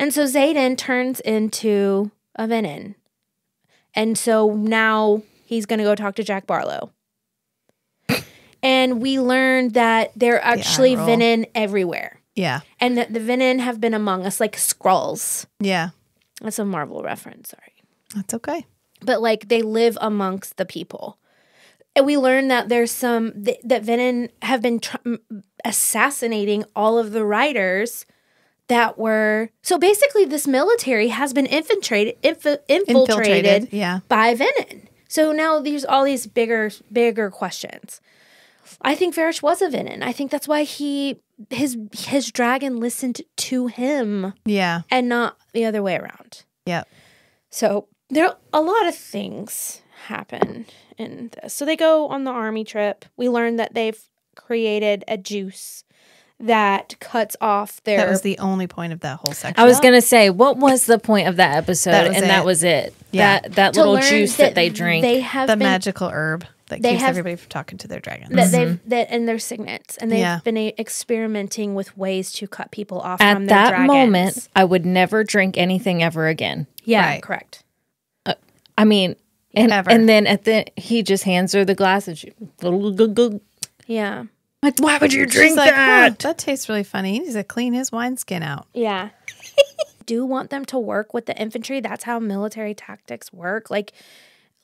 and so Xaden turns into a Venom. And so now he's going to go talk to Jack Barlow. And we learned that they're actually the Venom everywhere. Yeah. And that the Venom have been among us, like Skrulls. Yeah. That's a Marvel reference, sorry. That's okay. But like they live amongst the people. And we learned that there's some, th that Venom have been tr assassinating all of the writers that were, so basically this military has been infiltrated inf infiltrated, infiltrated yeah. by Venom. So now there's all these bigger bigger questions. I think Varrish was a Venom. I think that's why he his his dragon listened to him. Yeah. And not the other way around. Yeah. So there a lot of things happen in this. So they go on the army trip. We learn that they've created a juice that cuts off their... That was the only point of that whole section. I was going to say, what was the point of that episode? That and it. that was it. Yeah. That that to little juice that, that they drink. They have the been, magical herb that keeps have, everybody from talking to their dragons. That mm-hmm. they've, that, and their signets. And they've yeah. been a, experimenting with ways to cut people off At from their dragons. At that moment, I would never drink anything ever again. Yeah, right. correct. Uh, I mean... And, and then at the he just hands her the glass and she... Yeah. Like, why would you drink like, that? Oh, that tastes really funny. He needs to clean his wineskin out. Yeah. Do want them to work with the infantry. That's how military tactics work. Like,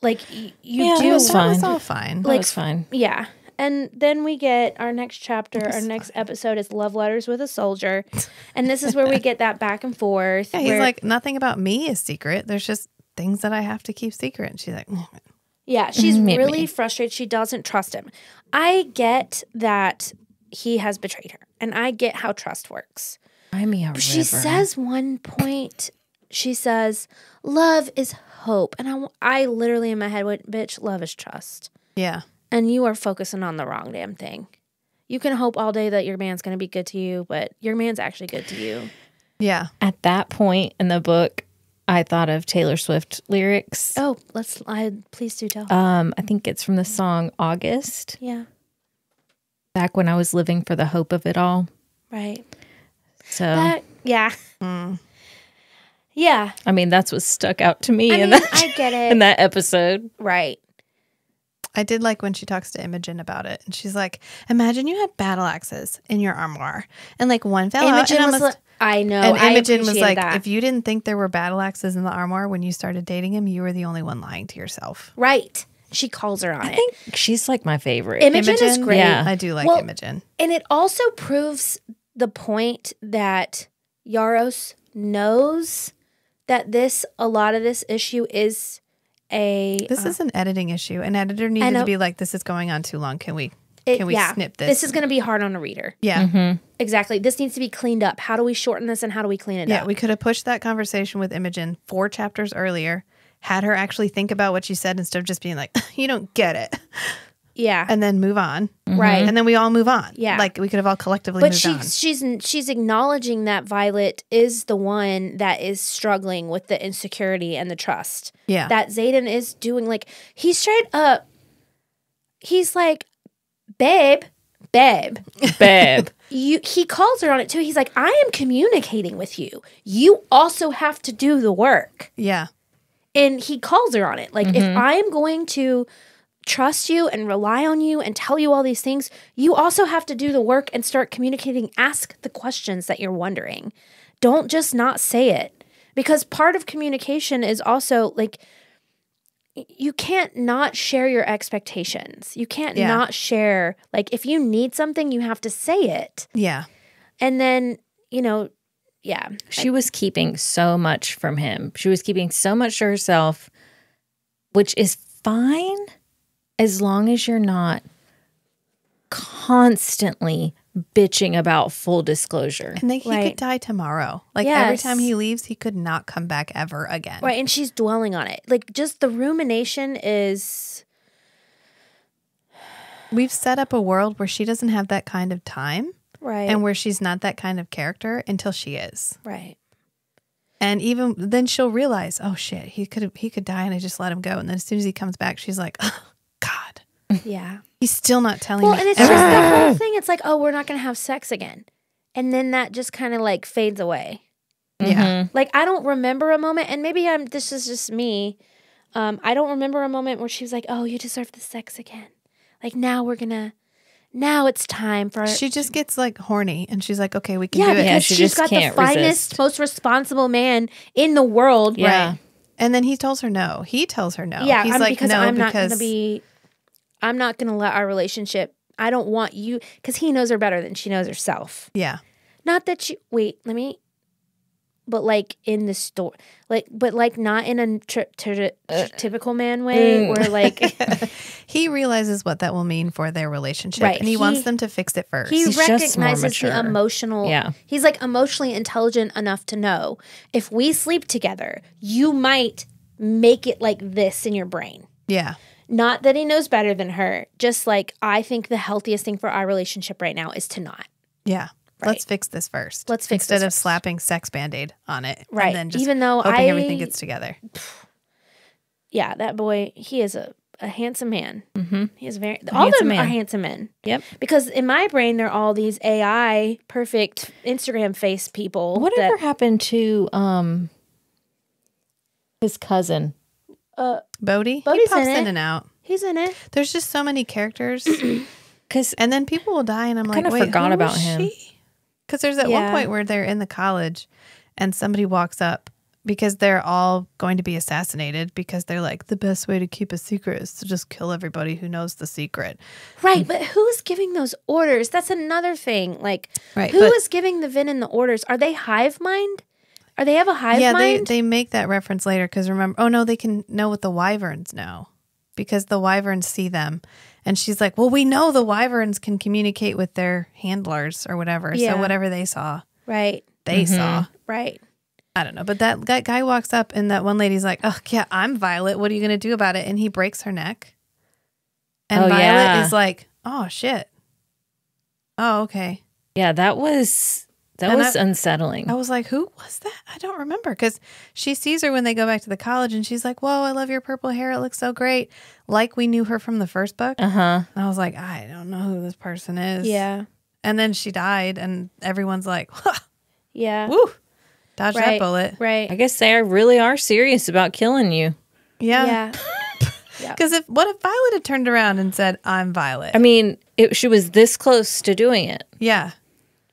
like you yeah, do. That was all fine. Like, that was fine. Yeah. And then we get our next chapter, I'm our sorry. next episode is Love Letters with a Soldier. And this is where we get that back and forth. Yeah, he's like, nothing about me is secret. There's just things that I have to keep secret. And she's like, mm. Yeah, she's really frustrated. She doesn't trust him. I get that he has betrayed her. And I get how trust works. I mean, but she says one point, she says, love is hope. And I, I literally in my head went, bitch, love is trust. Yeah. And you are focusing on the wrong damn thing. You can hope all day that your man's going to be good to you, but your man's actually good to you. Yeah. At that point in the book, I thought of Taylor Swift lyrics. Oh, let's, I, please do tell. Um, I think it's from the song August. Yeah. Back when I was living for the hope of it all. Right. So. That, yeah. Mm. Yeah. I mean, that's what stuck out to me I in, mean, that, I get it. in that episode. Right. I did like when she talks to Imogen about it. And she's like, imagine you had battle axes in your armoire. And like one fell Imogen out. And almost, was like, I know. And Imogen was like, that. if you didn't think there were battle axes in the armoire when you started dating him, you were the only one lying to yourself. Right. She calls her on I it. I think she's like my favorite. Imogen, Imogen is great. Yeah. I do like well, Imogen. And it also proves the point that Yarros knows that this, a lot of this issue is a. This uh, is an editing issue. An editor needed to be like, this is going on too long. Can we, it, can we yeah. snip this? This is going to be hard on a reader. Yeah. Mm-hmm. Exactly. This needs to be cleaned up. How do we shorten this and how do we clean it yeah, up? Yeah, we could have pushed that conversation with Imogen four chapters earlier, had her actually think about what she said instead of just being like, you don't get it. Yeah. And then move on. Mm-hmm. Right. And then we all move on. Yeah. Like we could have all collectively but moved she, on. But she's, she's acknowledging that Violet is the one that is struggling with the insecurity and the trust. Yeah. That Xaden is doing. Like he's straight up, he's like, babe, babe. Babe. you, he calls her on it too. He's like, I am communicating with you. You also have to do the work. Yeah. And he calls her on it. Like, mm-hmm. if I'm going to trust you and rely on you and tell you all these things, you also have to do the work and start communicating. Ask the questions that you're wondering. Don't just not say it. Because part of communication is also, like, you can't not share your expectations. You can't yeah. not share. Like, if you need something, you have to say it. Yeah. And then, you know, yeah. She was keeping so much from him. She was keeping so much to herself, which is fine as long as you're not constantly bitching about full disclosure. And then he right. could die tomorrow. Like yes. every time he leaves, he could not come back ever again. Right. And she's dwelling on it. Like just the rumination is. We've set up a world where she doesn't have that kind of time. Right. And where she's not that kind of character until she is. Right. And even then she'll realize, oh shit, he could he could die and I just let him go. And then as soon as he comes back, she's like, oh, God. Yeah. He's still not telling well, me. Well, and it's everything. just the whole thing. It's like, oh, we're not going to have sex again. And then that just kind of like fades away. Mm-hmm. Yeah. Like I don't remember a moment, and maybe I'm. this is just me. Um, I don't remember a moment where she was like, oh, you deserve the sex again. Like now we're going to. Now it's time for... She just gets, like, horny, and she's like, okay, we can yeah, do it. Yeah, because she she's got the finest, resist. most responsible man in the world. Yeah. Right. And then he tells her no. He tells her no. Yeah, He's I'm, like, because no, I'm not because... going to be... I'm not going to let our relationship... I don't want you... Because he knows her better than she knows herself. Yeah. Not that she... Wait, let me... But, like, in the story... like, But, like, not in a tri tri uh, typical man way or, mm. like... He realizes what that will mean for their relationship, right. and he, he wants them to fix it first. He He's recognizes the emotional... Yeah. He's, like, emotionally intelligent enough to know, if we sleep together, you might make it like this in your brain. Yeah. Not that he knows better than her. Just, like, I think the healthiest thing for our relationship right now is to not. Yeah. Right. Let's fix this first. Let's fix Instead this Instead of first. slapping sex band-aid on it. Right. And then just Even though hoping I, everything gets together. Yeah, that boy, he is a, a handsome man. Mm-hmm. He is very... A all of them man. are handsome men. Yep. Because in my brain, they're all these A I perfect Instagram face people. Whatever that, happened to um his cousin? Uh, Bodhi? Bodhi's he pops in, in and out. He's in it. There's just so many characters. Cause, and then people will die and I'm I like, wait, forgot about him. She? Because there's at yeah. one point where they're in the college and somebody walks up because they're all going to be assassinated because they're like, the best way to keep a secret is to just kill everybody who knows the secret. Right, but who's giving those orders? That's another thing. Like, right, who but, is giving the Vin and the orders? Are they hive mind? Are they have a hive yeah, mind? Yeah, they, they make that reference later because remember, oh no, they can know what the wyverns know because the wyverns see them. And she's like, well, we know the wyverns can communicate with their handlers or whatever. Yeah. So whatever they saw. Right. They mm-hmm. saw. Right. I don't know. But that guy, guy walks up and that one lady's like, oh, yeah, I'm Violet. What are you going to do about it? And he breaks her neck. And oh, Violet yeah. is like, oh, shit. Oh, okay. Yeah, that was that and was I, unsettling. I was like, who was that? I don't remember. Because she sees her when they go back to the college and she's like, whoa, I love your purple hair. It looks so great. Like we knew her from the first book. Uh-huh. And I was like, I don't know who this person is. Yeah. And then she died and everyone's like, huh. Yeah. Woo. Dodge right, that bullet. Right. I guess they are, really are serious about killing you. Yeah. Yeah. Because if what if Violet had turned around and said, I'm Violet? I mean, it, she was this close to doing it. Yeah.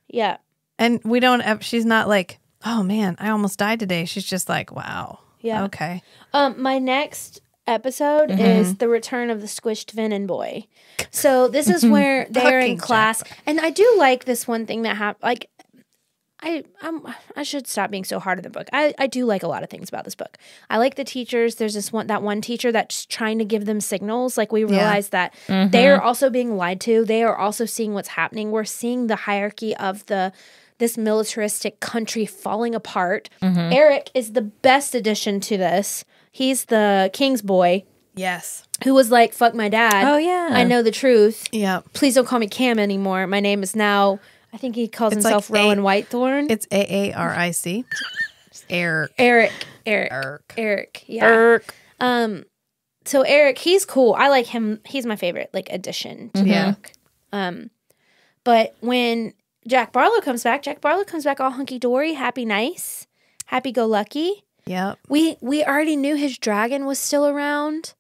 Yeah. And we don't, she's not like, oh man, I almost died today. She's just like, wow. Yeah. Okay. Um, my next episode mm-hmm. is The Return of the Squished Venom Boy. So this is where they're in class. Jack. And I do like this one thing that happened. Like, I I'm, I should stop being so hard on the book. I, I do like a lot of things about this book. I like the teachers. There's this one that one teacher that's trying to give them signals. Like we realize yeah. that mm-hmm. they are also being lied to. They are also seeing what's happening. We're seeing the hierarchy of the this militaristic country falling apart. Mm-hmm. Aaric is the best addition to this. He's the king's boy. Yes. Who was like, fuck my dad. Oh yeah. I know the truth. Yeah. Please don't call me Cam anymore. My name is now. I think he calls it's himself like Rowan Whitethorn. It's A A R I C. Aaric. Aaric. Aaric. Aaric. Aaric. Yeah. Aaric. Um, so Aaric, he's cool. I like him. He's my favorite, like, addition to mm-hmm. the book. Um, but when Jack Barlow comes back, Jack Barlow comes back all hunky-dory, happy nice, happy-go-lucky. Yeah. We, we already knew his dragon was still around.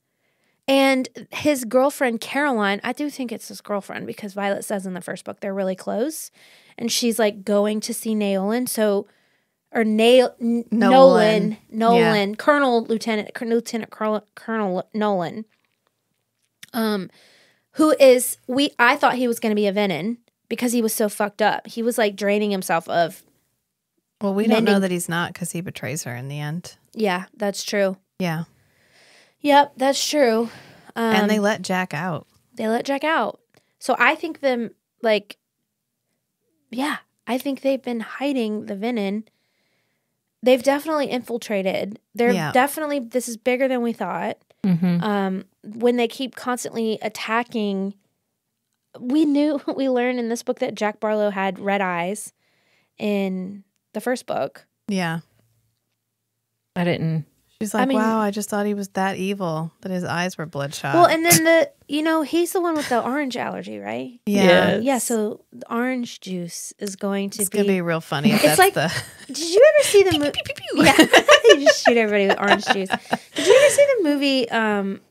And his girlfriend, Caroline, I do think it's his girlfriend because Violet says in the first book they're really close. And she's like going to see Naolin. So, or Nail, N Nolan, Nolan, Nolan yeah. Colonel, Lieutenant, Lieutenant Colonel, Colonel Nolan, um, who is, we, I thought he was going to be a Venom because he was so fucked up. He was like draining himself of. Well, we mending. don't know that he's not because he betrays her in the end. Yeah, that's true. Yeah. Yep, that's true. Um, and they let Jack out. They let Jack out. So I think them, like, yeah, I think they've been hiding the Venom. They've definitely infiltrated. They're yeah. definitely, this is bigger than we thought. Mm-hmm. Um, when they keep constantly attacking, we knew, we learned in this book that Jack Barlow had red eyes in the first book. Yeah. I didn't. She's like, I mean, wow, I just thought he was that evil, that his eyes were bloodshot. Well, and then the, you know, he's the one with the orange allergy, right? Yeah. Yes. Yeah, so the orange juice is going to it's be... It's going to be real funny. If it's that's like, the... did you ever see the movie... Yeah, they just shoot everybody with orange juice. Did you ever see the movie... Um,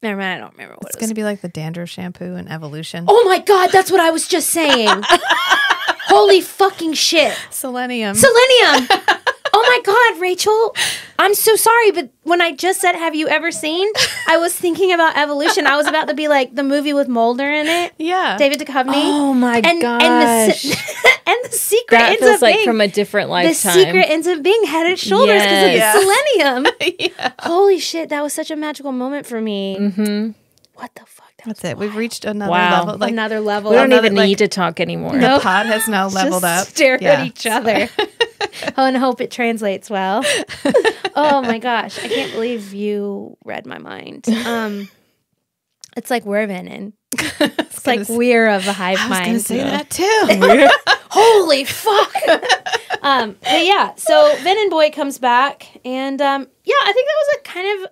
never mind, I don't remember what it's it was. It's going to be like the dandruff shampoo in Evolution. Oh my God, that's what I was just saying. Holy fucking shit. Selenium. Selenium. Oh my God, Rachel, I'm so sorry, but when I just said, have you ever seen, I was thinking about Evolution. I was about to be like the movie with Mulder in it. Yeah. David Duchovny. Oh my and, gosh. And the, and the secret that ends feels up like being, from a different lifetime. The secret ends up being head and shoulders because yes. of the yeah. selenium. Yeah. Holy shit, that was such a magical moment for me. Mm-hmm. What the fuck? That That's it. Wild. We've reached another wow. level. Like, another level. We don't another, even like, need to talk anymore. No. The pod has now leveled just up. Stare yeah. at each other. Oh, and hope it translates well. Oh my gosh, I can't believe you read my mind. Um, it's like we're Venom. It's like say, we're of a hive mind. I was going to say yeah. that too. Holy fuck. um, but yeah, so Venom Boy comes back, and um, yeah, I think that was a kind of.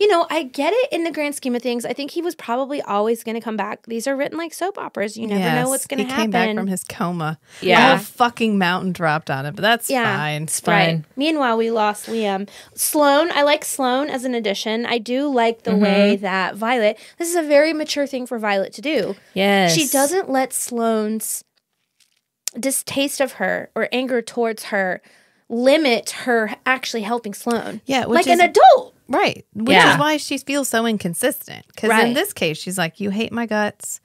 You know, I get it in the grand scheme of things. I think he was probably always going to come back. These are written like soap operas. You never yes, know what's going to happen. He came back from his coma. Yeah. A whole fucking mountain dropped on it, but that's yeah, fine. It's fine. Right. Meanwhile, we lost Liam. Sloan, I like Sloan as an addition. I do like the mm-hmm. way that Violet, this is a very mature thing for Violet to do. Yes. She doesn't let Sloan's distaste of her or anger towards her limit her actually helping Sloan. Yeah, which like is, an adult. Right. Which yeah. is why she feels so inconsistent. Because right. in this case, she's like, you hate my guts.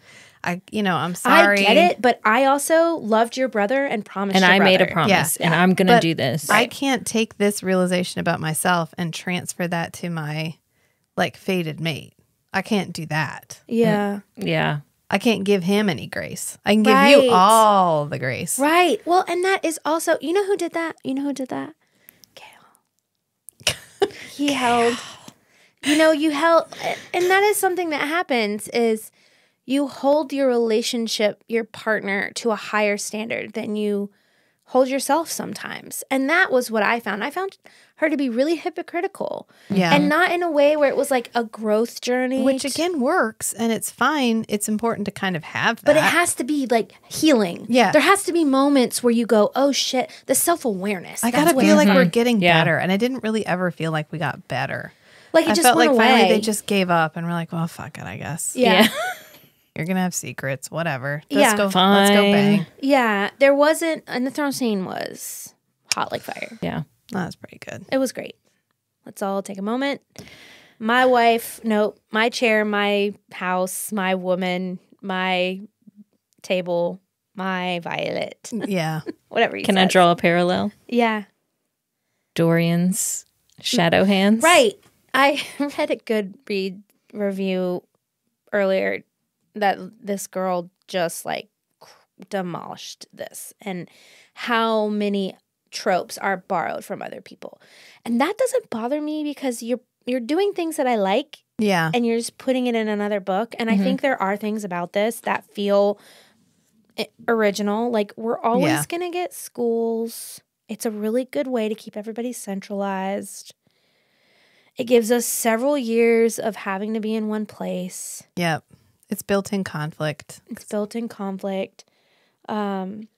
I, you know, I'm sorry. I get it, but I also loved your brother and promised and your I brother. And I made a promise, yeah. and yeah. I'm going to do this. I can't take this realization about myself and transfer that to my, like, fated mate. I can't do that. Yeah. And, yeah. I can't give him any grace. I can give right. you all the grace. Right. Well, and that is also, you know who did that? You know who did that? Kale. He Kale. held, you know, you held, and that is something that happens is, you hold your relationship, your partner, to a higher standard than you hold yourself sometimes. And that was what I found. I found her to be really hypocritical. Yeah. And not in a way where it was like a growth journey. Which again works and it's fine. It's important to kind of have that. But it has to be like healing. Yeah. There has to be moments where you go, oh shit, the self-awareness. I gotta feel like we're getting yeah. better. And I didn't really ever feel like we got better. Like it I just felt went like away. Finally they just gave up and we're like, well, fuck it, I guess. Yeah. yeah. You're going to have secrets, whatever. Let's yeah. go Fine. Let's go bang. Yeah, there wasn't, and the throne scene was hot like fire. Yeah, that was pretty good. It was great. Let's all take a moment. My wife, no, my chair, my house, my woman, my table, my Violet. Yeah. Whatever you Can says. I draw a parallel? Yeah. Dorian's shadow hands. Right. I read a Goodreads review earlier that this girl just like demolished this and how many tropes are borrowed from other people. And that doesn't bother me because you're you're doing things that I like. Yeah. And you're just putting it in another book. And mm-hmm. I think there are things about this that feel original. Like we're always yeah. going to get schools. It's a really good way to keep everybody centralized. It gives us several years of having to be in one place. Yep. It's built in conflict. It's built in conflict. Um,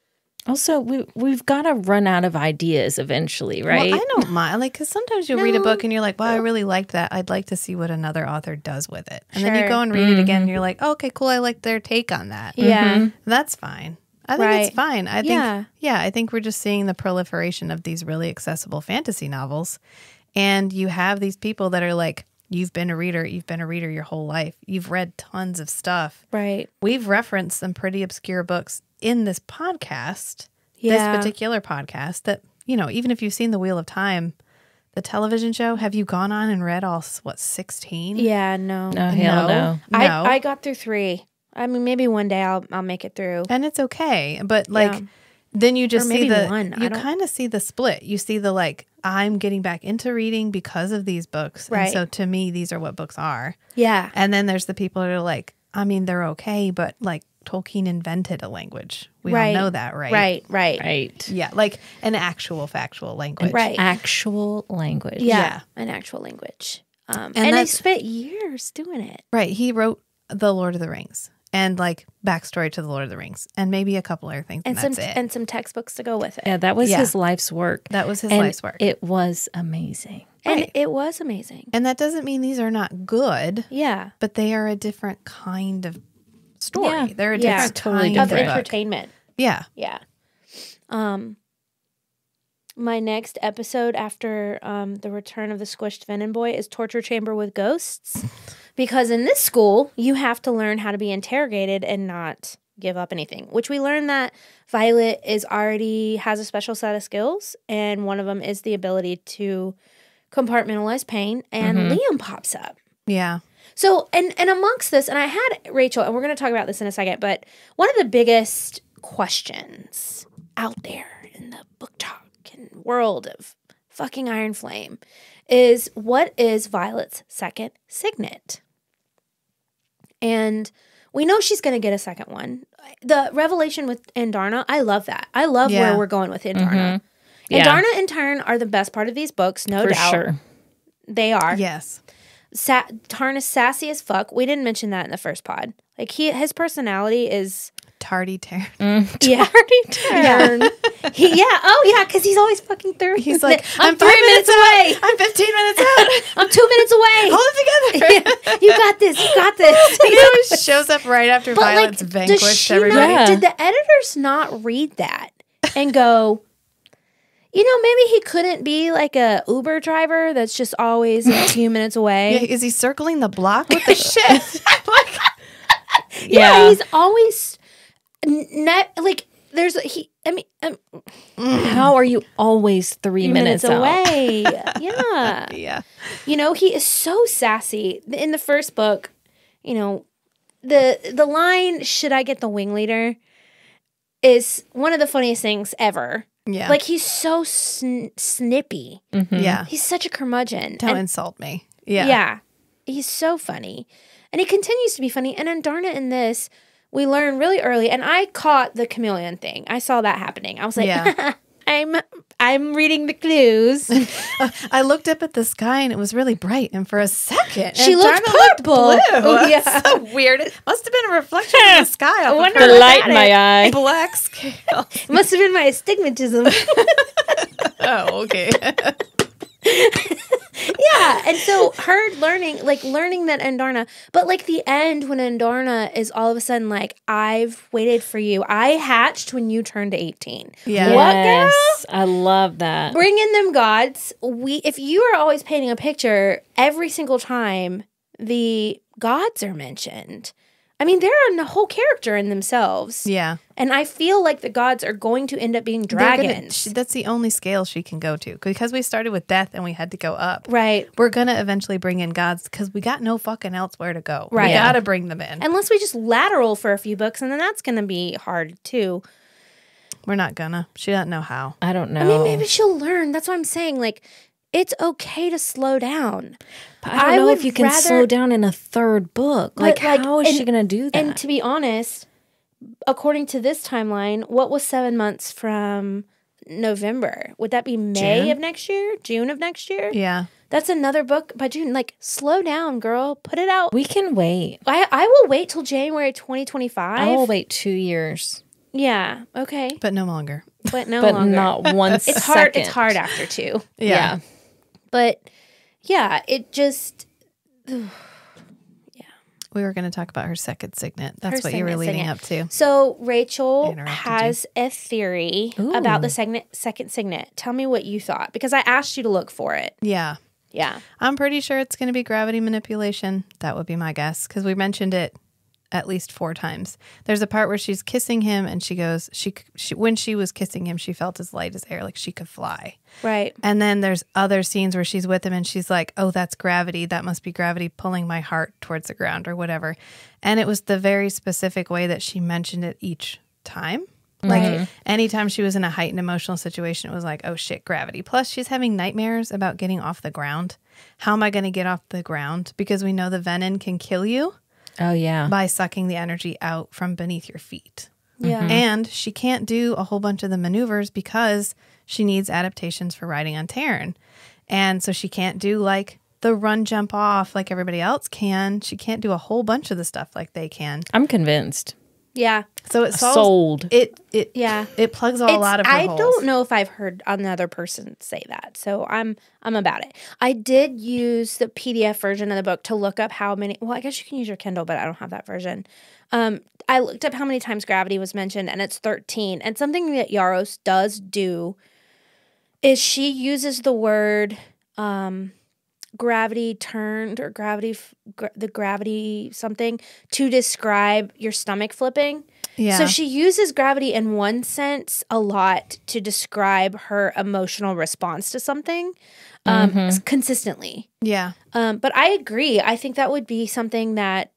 also, we, we've got to run out of ideas eventually, right? Well, I don't mind. Like, because sometimes you'll no. read a book and you're like, wow, I really liked that. I'd like to see what another author does with it. And sure. then you go and read mm-hmm. it again and you're like, oh, okay, cool. I like their take on that. Yeah. Mm-hmm. That's fine. I think right. it's fine. I think, yeah. yeah, I think we're just seeing the proliferation of these really accessible fantasy novels. And you have these people that are like, You've been a reader. You've been a reader your whole life. You've read tons of stuff. Right. We've referenced some pretty obscure books in this podcast, yeah. this particular podcast that, you know, even if you've seen The Wheel of Time, the television show, have you gone on and read all, what, sixteen? Yeah, no. No, hell no. no. I, no. I got through three. I mean, maybe one day I'll, I'll make it through. And it's okay. But, like, yeah. then you just see the, one. you kind of see the split. You see the, like, I'm getting back into reading because of these books. Right. And so to me, these are what books are. Yeah. And then there's the people that are like, I mean, they're okay, but like Tolkien invented a language. We right. all know that, right? Right, right. Right. Yeah. Like an actual factual language. An right. actual language. Yeah. yeah. An actual language. Um, and and he spent years doing it. Right. He wrote The Lord of the Rings. And like backstory to The Lord of the Rings, and maybe a couple other things, and, and that's some it. and some textbooks to go with it. Yeah, that was yeah. his life's work. That was his and life's work. It was amazing, right. and it was amazing. And that doesn't mean these are not good. Yeah, but they are a different kind of story. Yeah. They're a yeah. different totally kind different. of entertainment. Yeah, yeah. Um, my next episode after um the return of the squished Venom Boy is Torture Chamber with Ghosts. Because in this school, you have to learn how to be interrogated and not give up anything. Which we learned that Violet is already has a special set of skills, and one of them is the ability to compartmentalize pain. And mm-hmm. Liam pops up. Yeah. So and and amongst this, and I had Rachel, and we're going to talk about this in a second. But one of the biggest questions out there in the book talk and world of fucking Iron Flame is what is Violet's second signet? And we know she's going to get a second one. The revelation with Andarna, I love that. I love yeah. where we're going with Andarna. Mm-hmm. yeah. Andarna and Tairn are the best part of these books, no For doubt. Sure. They are. Yes. Sa Tairn is sassy as fuck. We didn't mention that in the first pod. Like he, his personality is tardy Tairn. Mm. Yeah. Tardy Tairn. Yeah. He, yeah. Oh, yeah, because he's always fucking through. He's like, I'm, I'm three minutes, minutes away. I'm fifteen minutes out. I'm two minutes away. Hold it together. Yeah. You got this. You got this. He always shows up right after but Violet's like, vanquished does she everybody. Not, yeah. Did the editors not read that and go, You know, maybe he couldn't be like a Uber driver that's just always a few minutes away. Yeah, is he circling the block with the shit? Like, yeah. yeah, he's always not like there's he. I mean, um, mm. how are you always three, three minutes, minutes away? yeah, yeah. You know, he is so sassy in the first book. You know, the the line "Should I get the wing leader?" is one of the funniest things ever. Yeah, like he's so sn snippy. Mm-hmm. Yeah, he's such a curmudgeon. Don't and, insult me. Yeah, yeah, he's so funny, and he continues to be funny. And Andarna in this, we learn really early, and I caught the chameleon thing. I saw that happening. I was like, yeah. I'm I'm reading the clues. I looked up at the sky and it was really bright. And for a second, she looked purple. Looked blue. Oh, yeah. So weird. It must have been a reflection of the sky. Off the light in my eye. Black scale. It must have been my astigmatism. Oh, okay. Yeah, and so her learning, like learning that Andarna, but like the end when Andarna is all of a sudden like, I've waited for you. I hatched when you turned eighteen. Yeah. What, yes, girl? I love that. Bring in them gods. We, if you are always painting a picture, every single time the gods are mentioned. I mean, they're on the whole character in themselves. Yeah. And I feel like the gods are going to end up being dragons. Gonna, that's the only scale she can go to. Because we started with death and we had to go up. Right. We're going to eventually bring in gods because we got no fucking elsewhere to go. Right. We got to bring them in. Unless we just lateral for a few books, and then that's going to be hard, too. We're not going to. She doesn't know how. I don't know. I mean, maybe she'll learn. That's what I'm saying. Like, it's okay to slow down. But I don't I know if you can rather, slow down in a third book. Like, like how is and, she going to do that? And to be honest, according to this timeline, what was seven months from November? Would that be May June? of next year? June of next year? Yeah. That's another book by June. Like, slow down, girl. Put it out. We can wait. I, I will wait till January twenty twenty-five. I will wait two years. Yeah. Okay. But no longer. But no but longer. But not one second. It's hard. It's hard after two. Yeah. yeah. But, yeah, it just, ugh. yeah. We were going to talk about her second signet. That's her what you were leading signet. up to. So Rachel has you. a theory Ooh. about the signet, second signet. Tell me what you thought, because I asked you to look for it. Yeah. Yeah. I'm pretty sure it's going to be gravity manipulation. That would be my guess, because we mentioned it at least four times. There's a part where she's kissing him and she goes, she, she when she was kissing him, she felt as light as air, like she could fly. Right. And then there's other scenes where she's with him and she's like, oh, that's gravity. That must be gravity pulling my heart towards the ground or whatever. And it was the very specific way that she mentioned it each time. Like mm-hmm. anytime she was in a heightened emotional situation, it was like, oh shit, gravity. Plus she's having nightmares about getting off the ground. How am I going to get off the ground? Because we know the venom can kill you. Oh, yeah. By sucking the energy out from beneath your feet. Yeah. Mm-hmm. And she can't do a whole bunch of the maneuvers because she needs adaptations for riding on Tairn. And so she can't do, like, the run, jump off like everybody else can. She can't do a whole bunch of the stuff like they can. I'm convinced. Yeah. So it solves, Sold. It, it, yeah. It plugs all it's, a lot of her I holes. Don't know if I've heard another person say that, so I'm I'm about it. I did use the P D F version of the book to look up how many – well, I guess you can use your Kindle, but I don't have that version. Um, I looked up how many times gravity was mentioned, and it's thirteen. And something that Yarros does do is she uses the word um, – gravity turned or gravity gra the gravity something to describe your stomach flipping. Yeah. So she uses gravity in one sense a lot to describe her emotional response to something um mm-hmm. consistently. Yeah. Um but I agree. I think that would be something that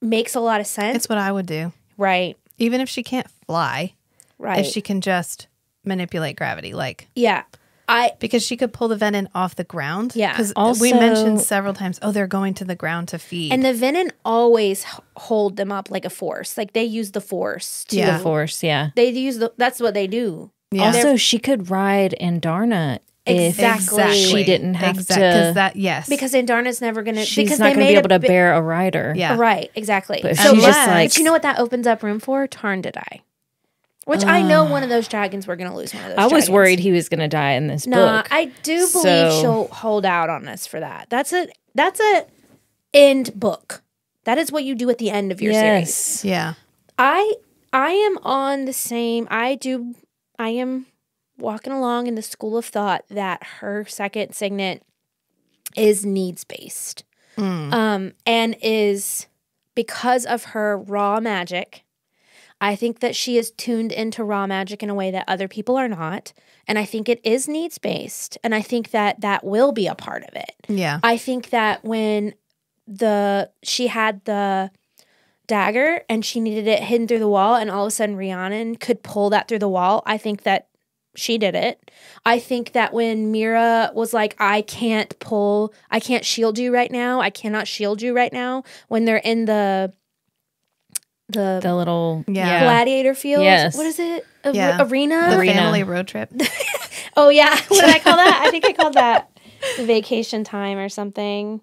makes a lot of sense. It's what I would do. Right. Even if she can't fly. Right. If she can just manipulate gravity like. Yeah. I, because she could pull the venom off the ground. Yeah. Because we mentioned several times, oh, they're going to the ground to feed. And the venom always hold them up like a force. Like they use the force. To, yeah. The force, yeah. They use the, that's what they do. Yeah. Also, they're, she could ride Andarna if exactly. she didn't have exactly. to. That, yes. Because Andarna's never going to. She's not going to be able to bear a rider. Yeah. Right, exactly. But, so, she's just but, like, but you know what that opens up room for? Tairn to die. Which uh, I know one of those dragons, we're going to lose one of those I dragons. Was worried he was going to die in this nah, book. No, I do believe so. She'll hold out on us for that. That's a that's a end book. That is what you do at the end of your yes. series. Yeah. I I am on the same, I do, I am walking along in the school of thought that her second signet is needs-based. Mm. Um, and is, because of her raw magic, I think that she is tuned into raw magic in a way that other people are not. And I think it is needs-based. And I think that that will be a part of it. Yeah. I think that when the she had the dagger and she needed it hidden through the wall and all of a sudden Rhiannon could pull that through the wall, I think that she did it. I think that when Mira was like, I can't pull, I can't shield you right now. I cannot shield you right now. When they're in the, the, the little yeah. gladiator field. Yes. What is it? A yeah. Arena? The family road trip. Oh, yeah. What did I call that? I think I called that vacation time or something.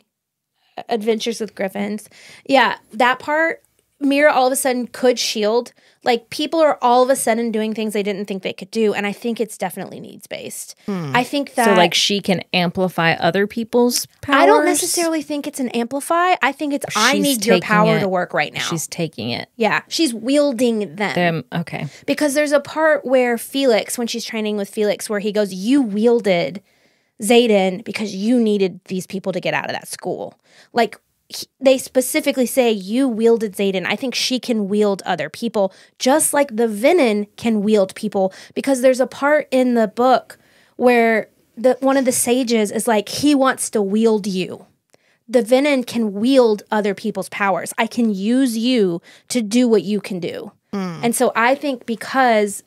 Adventures with Griffins. Yeah. That part, Mira all of a sudden could shield. Like, people are all of a sudden doing things they didn't think they could do, and I think it's definitely needs-based. Hmm. I think that... So, like, she can amplify other people's powers? I don't necessarily think it's an amplify. I think it's, she's I need your power it. to work right now. She's taking it. Yeah. She's wielding them. them. Okay. Because there's a part where Felix, when she's training with Felix, where he goes, you wielded Xaden because you needed these people to get out of that school. Like... He, they specifically say you wielded Xaden. I think she can wield other people, just like the Venom can wield people. Because there's a part in the book where the one of the sages is like, he wants to wield you. The Venom can wield other people's powers. I can use you to do what you can do. Mm. And so I think because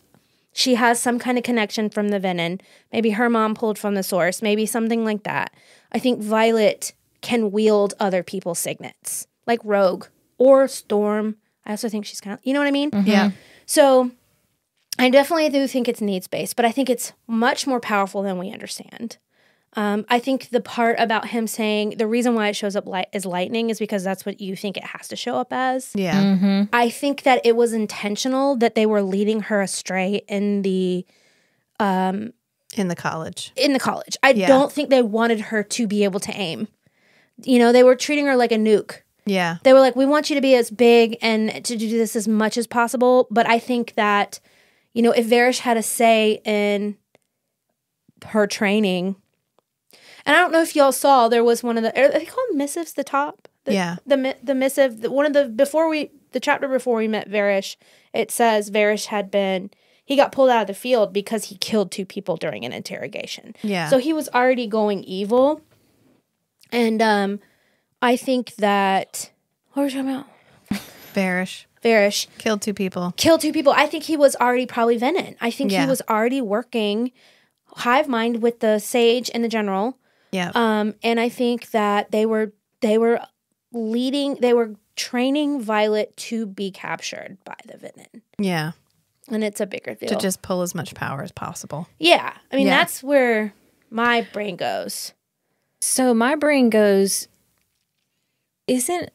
she has some kind of connection from the Venom, maybe her mom pulled from the source, maybe something like that. I think Violet can wield other people's signets, like Rogue or Storm. I also think she's kind of, you know what I mean? Mm-hmm. Yeah. So I definitely do think it's needs-based, but I think it's much more powerful than we understand. Um, I think the part about him saying the reason why it shows up light as lightning is because that's what you think it has to show up as. Yeah. Mm-hmm. I think that it was intentional that they were leading her astray in the... Um, in the college. In the college. I yeah. don't think they wanted her to be able to aim. You know, they were treating her like a nuke. Yeah. They were like, we want you to be as big and to do this as much as possible. But I think that, you know, if Varrish had a say in her training, and I don't know if y'all saw, there was one of the, are they called missives, the top? The, yeah. The, the missive, the, one of the, before we, the chapter before we met Varrish, it says Varrish had been, he got pulled out of the field because he killed two people during an interrogation. Yeah. So he was already going evil. And um, I think that, what were we talking about? Varrish. Varrish. Killed two people. Killed two people. I think he was already probably Venom. I think yeah. he was already working hive mind with the sage and the general. Yeah. Um, and I think that they were they were leading, they were training Violet to be captured by the Venom. Yeah. And it's a bigger deal. To just pull as much power as possible. Yeah. I mean, yeah. that's where my brain goes. So my brain goes, isn't,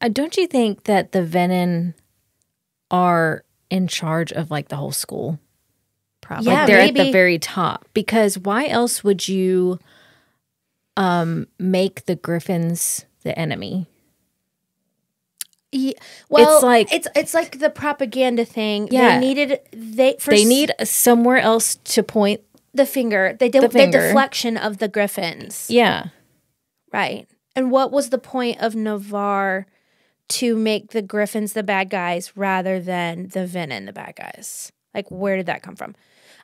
uh, don't you think that the Venom are in charge of, like, the whole school? Probably. Yeah, like they're maybe. At the very top. Because why else would you um, make the Griffins the enemy? Yeah, well, it's like it's it's like the propaganda thing. Yeah, they needed they for they need somewhere else to point. The finger, they did the, the deflection of the Griffins. Yeah, right. And what was the point of Navarre to make the Griffins the bad guys rather than the Venom the bad guys? Like, where did that come from?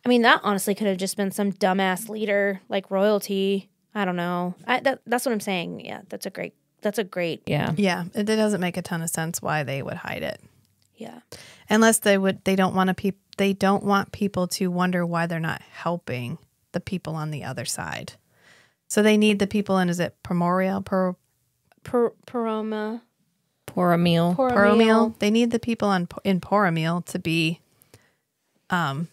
I mean, that honestly could have just been some dumbass leader, like royalty. I don't know. I, that, that's what I'm saying. Yeah, that's a great. That's a great. Yeah, yeah. It, it doesn't make a ton of sense why they would hide it. Yeah, unless they would. They don't want to people. They don't want people to wonder why they're not helping the people on the other side. So they need the people in, is it Poromiel? Por, por, Poroma. Poromiel. Poromiel. They need the people on, in Poromiel to be, um,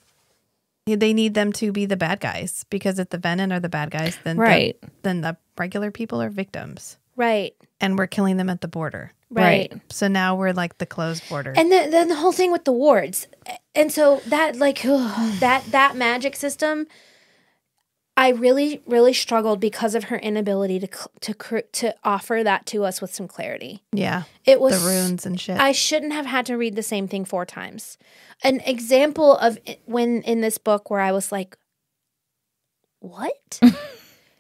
they need them to be the bad guys. Because if the Venom are the bad guys, then, right. the, then the regular people are victims. Right. And we're killing them at the border. Right. right. So now we're like the closed border. And then, then the whole thing with the wards. And so that like ugh, that that magic system, I really really struggled because of her inability to to to offer that to us with some clarity. Yeah, it was the runes and shit. I shouldn't have had to read the same thing four times. An example of it, when in this book where I was like, what?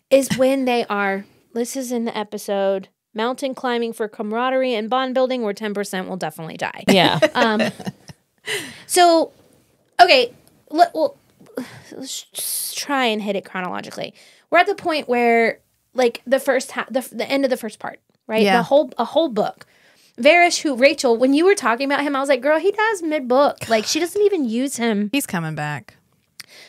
Is when they are, this is in the episode, mountain climbing for camaraderie and bond building, where ten percent will definitely die. Yeah. um, so, okay, let, well, let's try and hit it chronologically. We're at the point where, like, the first half, the, the end of the first part, right? Yeah. The whole, a whole book. Varrish, who, Rachel, when you were talking about him, I was like, girl, he dies mid-book. Like, she doesn't even use him. He's coming back.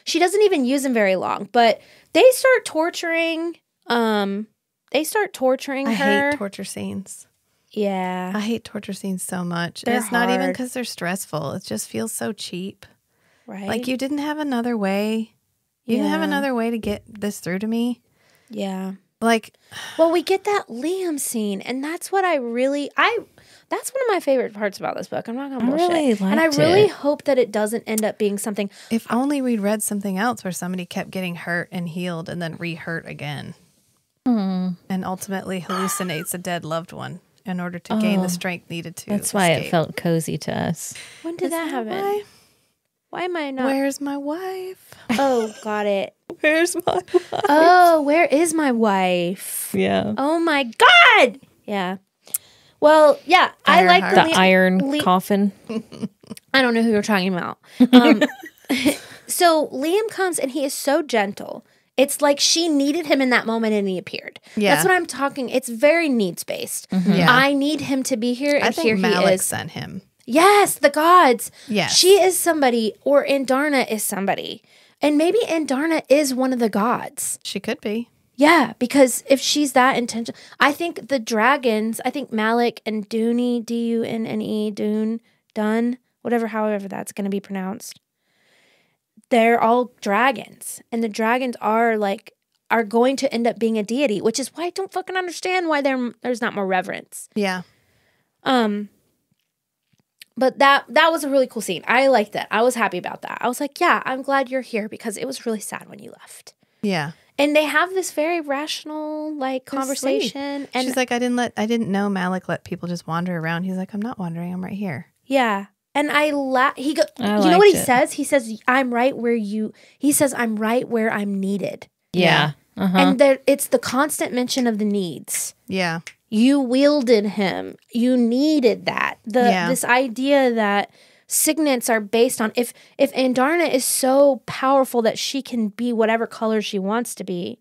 She doesn't even use him very long, but they start torturing, um, they start torturing I her. I hate torture scenes. Yeah. I hate torture scenes so much. They're it's hard. Not even because they're stressful. It just feels so cheap. Right. Like, you didn't have another way. You yeah. didn't have another way to get this through to me. Yeah. Like, well, we get that Liam scene, and that's what I really, I, that's one of my favorite parts about this book. I'm not going to bullshit. I really liked and I really it. hope that it doesn't end up being something. If only we'd read something else where somebody kept getting hurt and healed and then re-hurt again. Mm. And ultimately hallucinates a dead loved one in order to oh, gain the strength needed to That's escape. Why it felt cozy to us. When did Is that happen? Why? Why am I not? Where's my wife? Oh, got it. Where's my wife? Oh, where is my wife? Yeah. Oh, my God. Yeah. Well, yeah. Fire I like heart. the, the iron coffin. I don't know who you're talking about. Um, so Liam comes and he is so gentle. It's like she needed him in that moment and he appeared. Yeah. That's what I'm talking. It's very needs-based. Mm-hmm. Yeah. I need him to be here and I think here Malik he is. sent him. Yes, the gods. Yes. She is somebody, or Andarna is somebody. And maybe Andarna is one of the gods. She could be. Yeah, because if she's that intentional. I think the dragons, I think Malik and Dooney, D U N N E, Dune, Dun, whatever, however that's going to be pronounced. They're all dragons. And the dragons are like, are going to end up being a deity, which is why I don't fucking understand why there's not more reverence. Yeah. Um. But that that was a really cool scene. I liked that. I was happy about that. I was like, yeah, I'm glad you're here because it was really sad when you left. Yeah. And they have this very rational like conversation. And she's like, I didn't let I didn't know Malik let people just wander around. He's like, I'm not wandering. I'm right here. Yeah. And I la he go I you know what he it. says? He says, I'm right where you he says, I'm right where I'm needed. Yeah. yeah. Uh-huh. And there it's the constant mention of the needs. Yeah. You wielded him. You needed that. The yeah. this idea that signets are based on if if Andarna is so powerful that she can be whatever color she wants to be.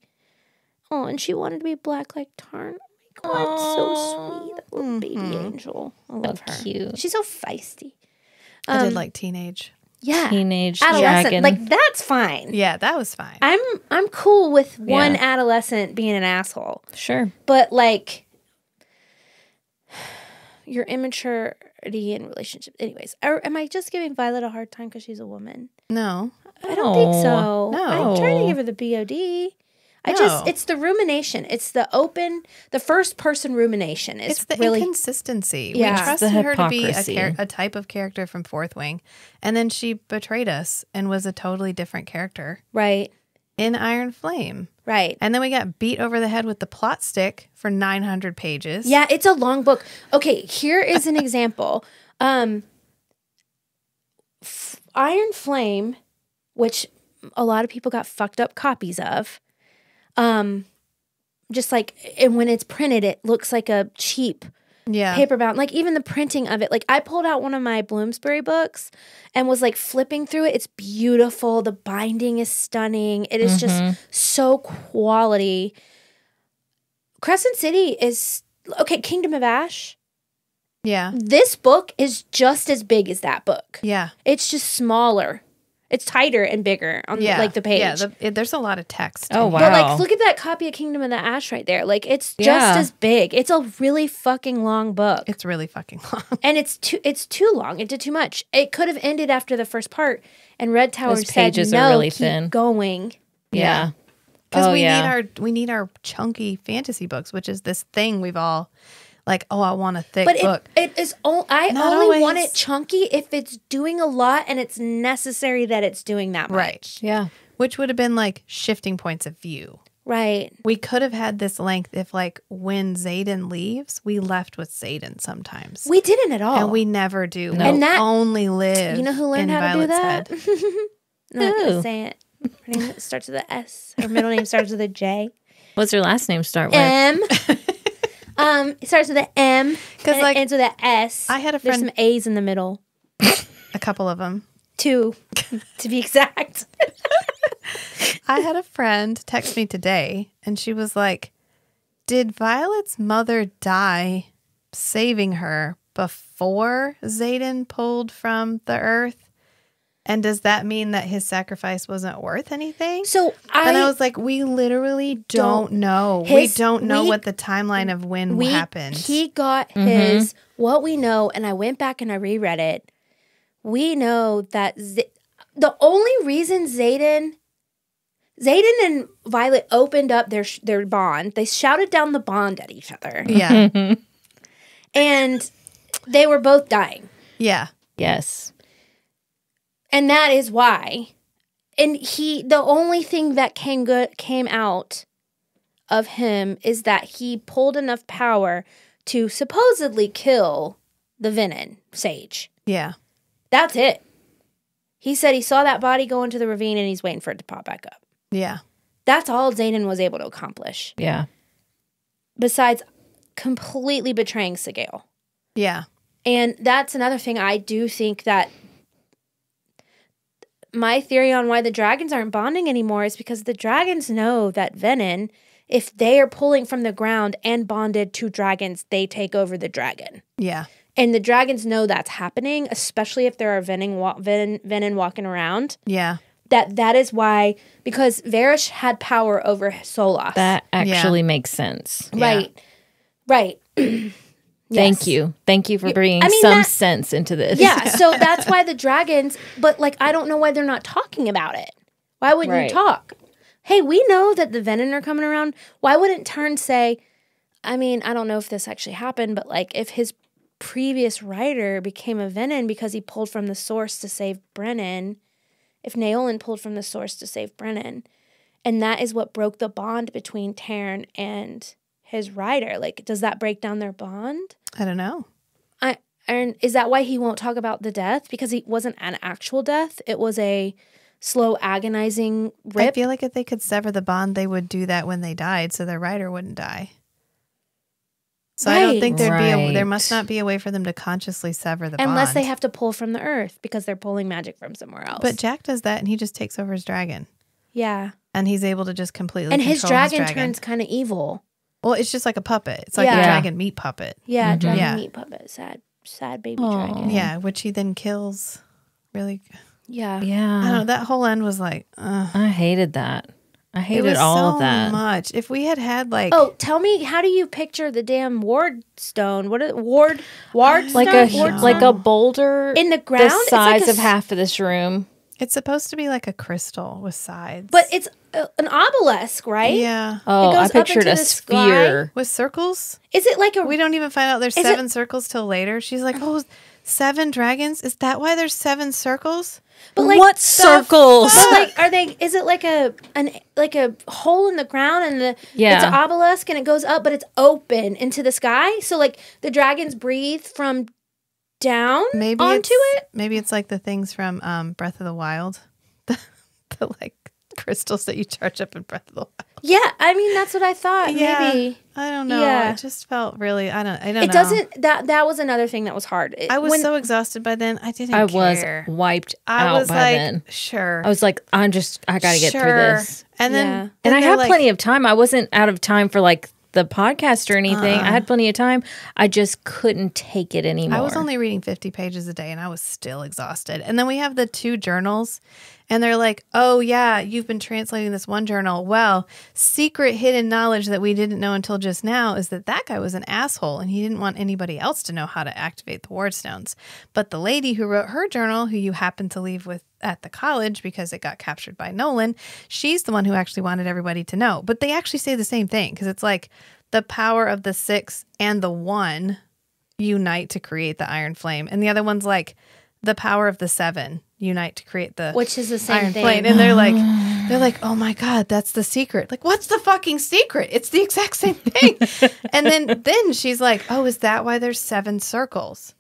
Oh, and she wanted to be black like Tairn. Oh my God, so sweet. Little mm-hmm. baby angel. I love so her. Cute. She's so feisty. Um, I did like teenage. Yeah. Teenage adolescent. Dragon. Like that's fine. Yeah, that was fine. I'm I'm cool with yeah. one adolescent being an asshole. Sure. But like your immaturity in relationships. Anyways, are, am I just giving Violet a hard time because she's a woman? No. I don't no. think so. No. I'm trying to give her the B O D. I no. just, it's the rumination. It's the open, the first person rumination. Is it's the really, inconsistency. Yeah. We trusted her to be a, a type of character from Fourth Wing. And then she betrayed us and was a totally different character. Right. In Iron Flame. Right. And then we got beat over the head with the plot stick for nine hundred pages. Yeah, it's a long book. Okay, here is an example. Um, F Iron Flame, which a lot of people got fucked up copies of. Um, just like, and when it's printed, it looks like a cheap yeah. paperbound. Like even the printing of it. Like I pulled out one of my Bloomsbury books and was like flipping through it. It's beautiful. The binding is stunning. It is mm-hmm. just so quality. Crescent City is okay. Kingdom of Ash. Yeah. This book is just as big as that book. Yeah. It's just smaller. It's tighter and bigger on yeah. the, like the page. Yeah, the, it, there's a lot of text. Oh wow! But like, look at that copy of Kingdom of the Ash right there. Like, it's just yeah. as big. It's a really fucking long book. It's really fucking long, and it's too. It's too long. It did too much. It could have ended after the first part. And Red Tower Those said, pages "No, are really keep thin. going." Yeah, because yeah. oh, we yeah. need our we need our chunky fantasy books, which is this thing we've all. Like, oh, I want a thick but book. But it, it is only, I Not only always. want it chunky if it's doing a lot and it's necessary that it's doing that much. Right. Yeah. Which would have been like shifting points of view. Right. We could have had this length if, like, when Xaden leaves, we left with Xaden sometimes. We didn't at all. And we never do. No. And that, only live. You know who learned how Violet's to do that? I'm not going to say it. Her name starts with an S. Her middle name starts with a J. What's her last name start with? M. um, it starts with an M. Because like it ends with an S. I had a friend. There's some A's in the middle. A couple of them. Two, to be exact. I had a friend text me today, and she was like, "Did Violet's mother die saving her before Xaden pulled from the earth? And does that mean that his sacrifice wasn't worth anything?" So I, and I was like, we literally don't, don't know. His, we don't know we, what the timeline of when we, happened. He got mm-hmm. his, what we know, and I went back and I reread it. We know that Z the only reason Xaden, Xaden and Violet opened up their, sh their bond, they shouted down the bond at each other. Yeah. And they were both dying. Yeah. Yes. And that is why. And he, the only thing that came good came out of him is that he pulled enough power to supposedly kill the Venom Sage. Yeah. That's it. He said he saw that body go into the ravine and he's waiting for it to pop back up. Yeah. That's all Xaden was able to accomplish. Yeah. Besides completely betraying Sigale. Yeah. And that's another thing I do think that my theory on why the dragons aren't bonding anymore is because the dragons know that Venom, if they are pulling from the ground and bonded to dragons, they take over the dragon. Yeah. And the dragons know that's happening, especially if there are Venom wa Ven Venom walking around. Yeah. That that is why, because Varrish had power over Solas. That actually yeah. makes sense. Right. Yeah. Right. Thank yes. you. Thank you for bringing I mean, some that, sense into this. Yeah, so that's why the dragons, but like, I don't know why they're not talking about it. Why wouldn't right. you talk? Hey, we know that the Venom are coming around. Why wouldn't Tairn say, I mean, I don't know if this actually happened, but like if his previous writer became a Venom because he pulled from the source to save Brennan, if Naolin pulled from the source to save Brennan, and that is what broke the bond between Tairn and his rider, like, does that break down their bond? I don't know. I and is that why he won't talk about the death? Because it wasn't an actual death; it was a slow, agonizing rip. I feel like if they could sever the bond, they would do that when they died, so their rider wouldn't die. So right. I don't think there'd right. be a, there must not be a way for them to consciously sever the unless bond unless they have to pull from the earth because they're pulling magic from somewhere else. But Jack does that, and he just takes over his dragon. Yeah, and he's able to just completely and control his, dragon his dragon turns kind of evil. Well, it's just like a puppet. It's like yeah. a dragon meat puppet. Yeah, mm-hmm. dragon yeah. meat puppet. Sad, sad baby Aww. Dragon. Yeah, which he then kills. Really. Yeah. Yeah. I don't know. That whole end was like, ugh. I hated that. I hated all so of that. Much. If we had had like, oh, tell me, how do you picture the damn ward stone? What is ward? Ward like stone? a ward like stone? a boulder in the ground, the size like of half of this room. It's supposed to be like a crystal with sides, but it's uh, an obelisk, right? Yeah. Oh, I pictured a sphere sky. With circles. Is it like a? We don't even find out there's seven it, circles till later. She's like, oh, seven dragons. Is that why there's seven circles? But like what circles? But like, are they? Is it like a an like a hole in the ground and the yeah. it's an obelisk and it goes up, but it's open into the sky. So like the dragons breathe from. Down maybe onto it? Maybe it's like the things from um, Breath of the Wild. the, the like crystals that you charge up in Breath of the Wild. Yeah, I mean that's what I thought. Yeah, maybe. I don't know. Yeah. It just felt really I don't I don't it know. It doesn't that that was another thing that was hard. It, I was when, so exhausted by then. I didn't I care. was wiped I out was by like, then. Sure. I was like, I'm just I gotta sure. get through this. And then, yeah. then and I had like, plenty of time. I wasn't out of time for like the podcast or anything. Uh, I had plenty of time. I just couldn't take it anymore. I was only reading fifty pages a day and I was still exhausted. And then we have the two journals and they're like, oh yeah, you've been translating this one journal. Well, secret hidden knowledge that we didn't know until just now is that that guy was an asshole and he didn't want anybody else to know how to activate the wardstones. But the lady who wrote her journal, who you happened to leave with at the college because it got captured by Nolan, she's the one who actually wanted everybody to know. But they actually say the same thing because it's like the power of the six and the one unite to create the Iron Flame. And the other one's like the power of the seven unite to create the Which is the same Iron thing. Flame. And they're like, they're like, oh my God, that's the secret. Like, what's the fucking secret? It's the exact same thing. And then, then she's like, oh, is that why there's seven circles?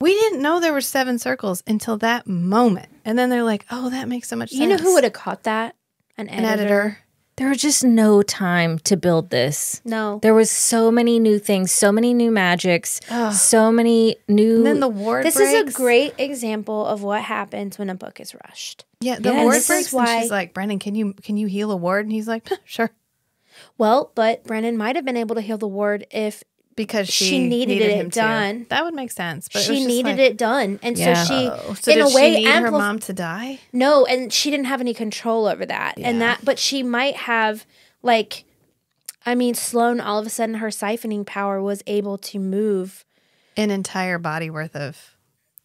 We didn't know there were seven circles until that moment. And then they're like, oh, that makes so much sense. You know who would have caught that? An editor. An editor. There was just no time to build this. No. There was so many new things, so many new magics, oh. so many new... And then the ward This breaks. Is a great example of what happens when a book is rushed. Yeah, the yes. ward breaks is why... and she's like, Brennan, can you, can you heal a ward? And he's like, sure. Well, but Brennan might have been able to heal the ward if... Because she, she needed, needed it him done. Too. That would make sense. But she it was just needed like, it done. And yeah. so she, oh. so in did a way, she need her mom to die? No, and she didn't have any control over that. Yeah. And that, but she might have, like, I mean, Sloan, all of a sudden, her siphoning power was able to move an entire body worth of,